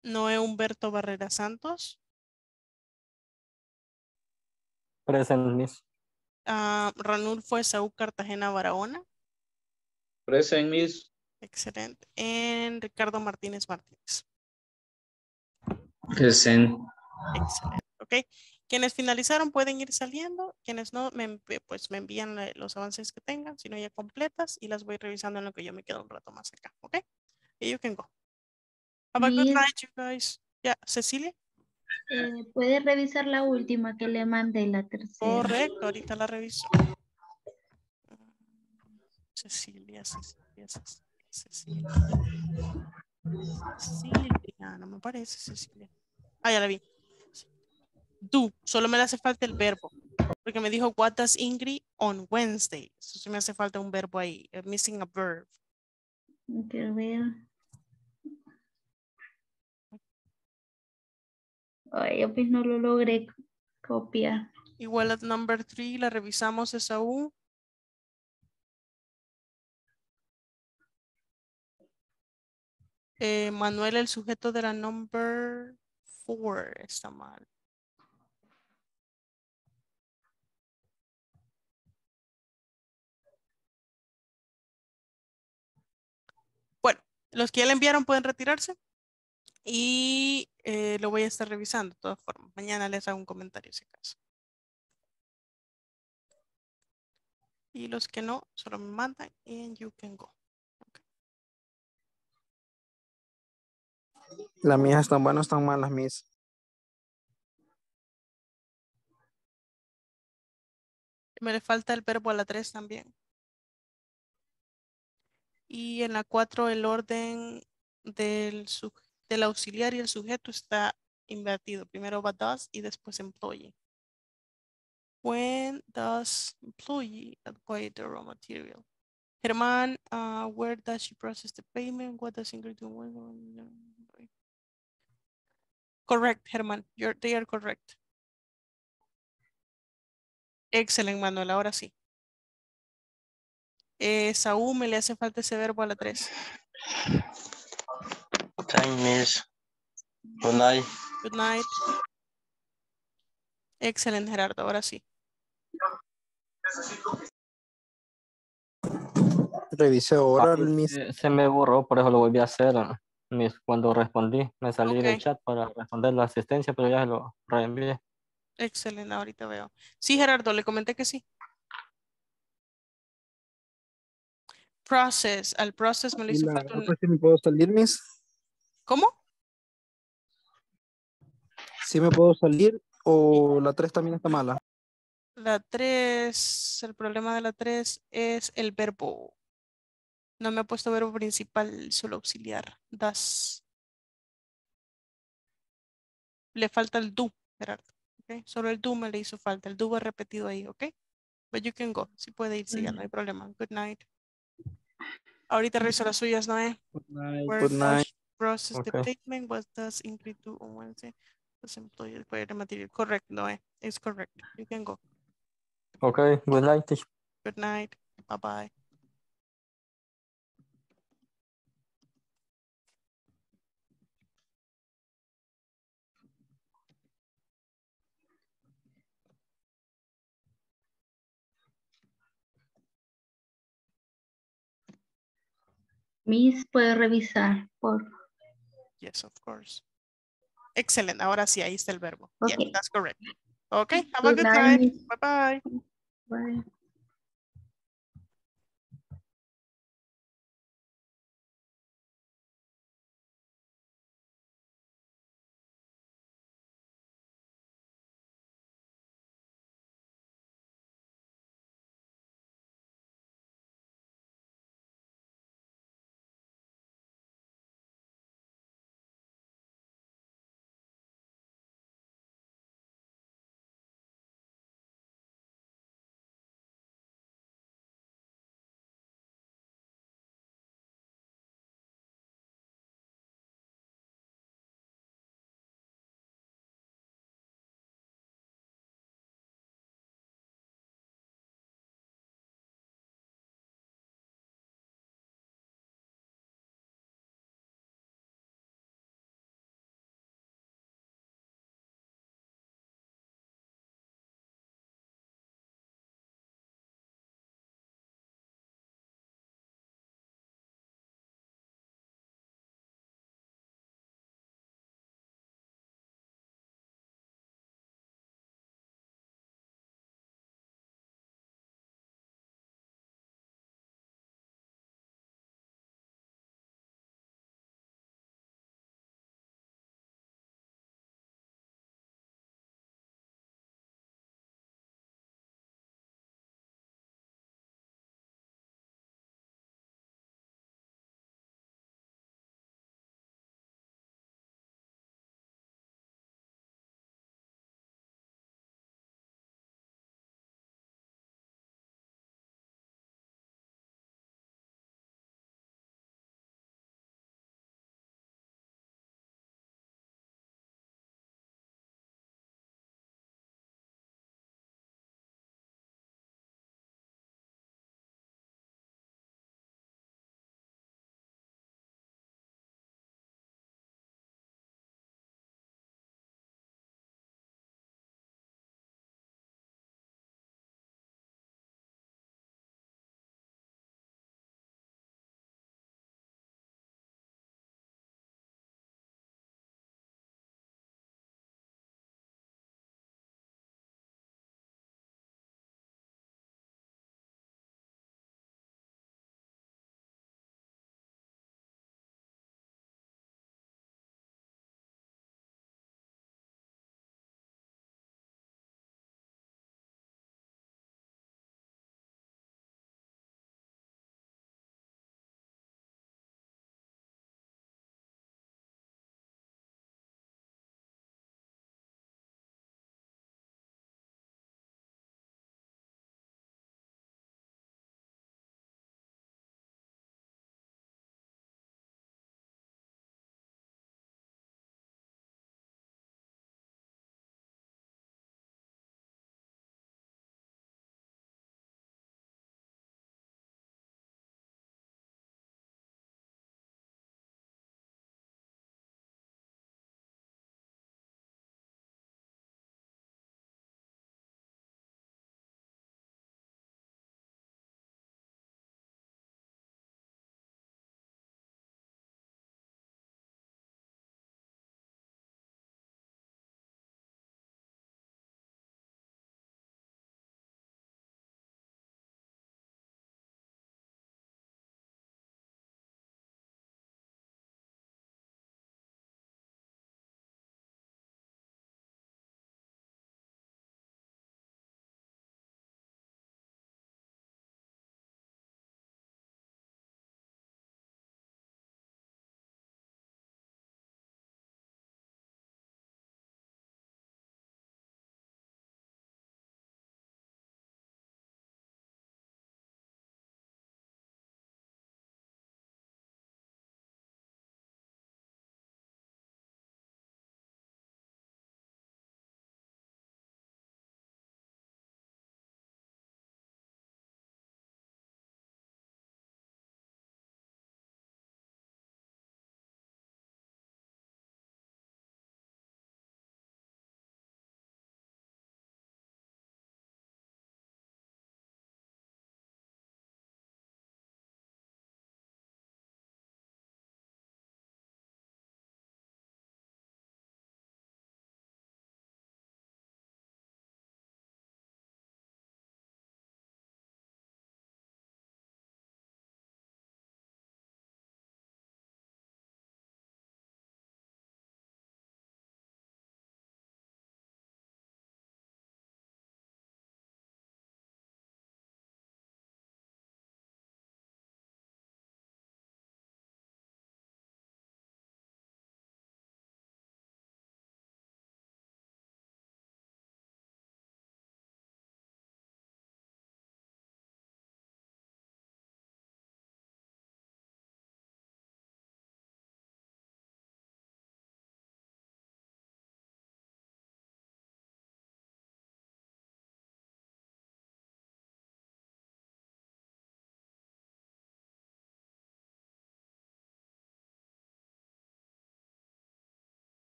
Noé Humberto Barrera Santos. Present, Miss. Ranulfo Esaú Cartagena Barahona. Present, Miss. Excelente. Enricardo Martínez Martínez. Present. Excelente. Ok. Quienes finalizaron pueden ir saliendo. Quienes no, pues me envían los avances que tengan. Si no, ya completas y las voy revisando en lo que yo me quedo un rato más acá. Ok. Y you can go. Have a good night, you guys. Yeah, Cecilia. Puede revisar la última que le mandé, la tercera. Correcto, ahorita la reviso. Cecilia, no me parece Cecilia. Ah, ya la vi. Do, solo me le hace falta el verbo. Porque me dijo, what does Ingrid on Wednesday? Eso sí me hace falta un verbo ahí. I'm missing a verb. Que vea. Yo pues no lo logré copiar. Igual at number 3 la revisamos esa U. Manuel, el sujeto de la number 4 está mal. Bueno, los que ya le enviaron pueden retirarse. Y lo voy a estar revisando de todas formas. Mañana les hago un comentario si acaso. Y los que no, solo me mandan and you can go. Okay. Las mías están buenas, están malas, mis. Me le falta el verbo a la 3 también. Y en la 4 el orden del auxiliar y el sujeto está invertido. Primero va does y después employee. When does employee acquire the raw material? Germán, where does she process the payment? What does Ingrid do? Correct, Germán. They are correct. Excelente, Manuel. Ahora sí. Saúl, me le hace falta ese verbo a la 3. Time is. Good night. Good night. Excelente, Gerardo. Ahora sí. Revisé ahora. Se me borró, por eso lo volví a hacer. Cuando respondí, me salí del chat para responder la asistencia, pero ya lo reenvié. Excelente, ahorita veo. Sí, Gerardo, le comenté que sí. Process, al process me lo hizo falta un... ¿Sí me puedo salir, Miss? ¿Cómo? ¿Sí me puedo salir o la 3 también está mala? La 3, el problema de la 3 es el verbo. No me ha puesto verbo principal, solo auxiliar. Das. Le falta el do, Gerardo. Okay. Solo el do me le hizo falta. El do va repetido ahí, ¿ok? But you can go. Si puede irse, ya no hay problema. Good night. Ahorita reviso las suyas, Noé. Good night. Good night. Process the payment. What does Ingrid do on Wednesday? Does employee acquire the material? Correct, Noé. It's correct. You can go. Okay. Good night. Good night. Bye-bye. Miss, ¿puede revisar, por favor? Yes, of course. Excelente. Ahora sí, ahí está el verbo. Okay. Yeah, that's correct. Okay, have a good time. Bye-bye. Bye.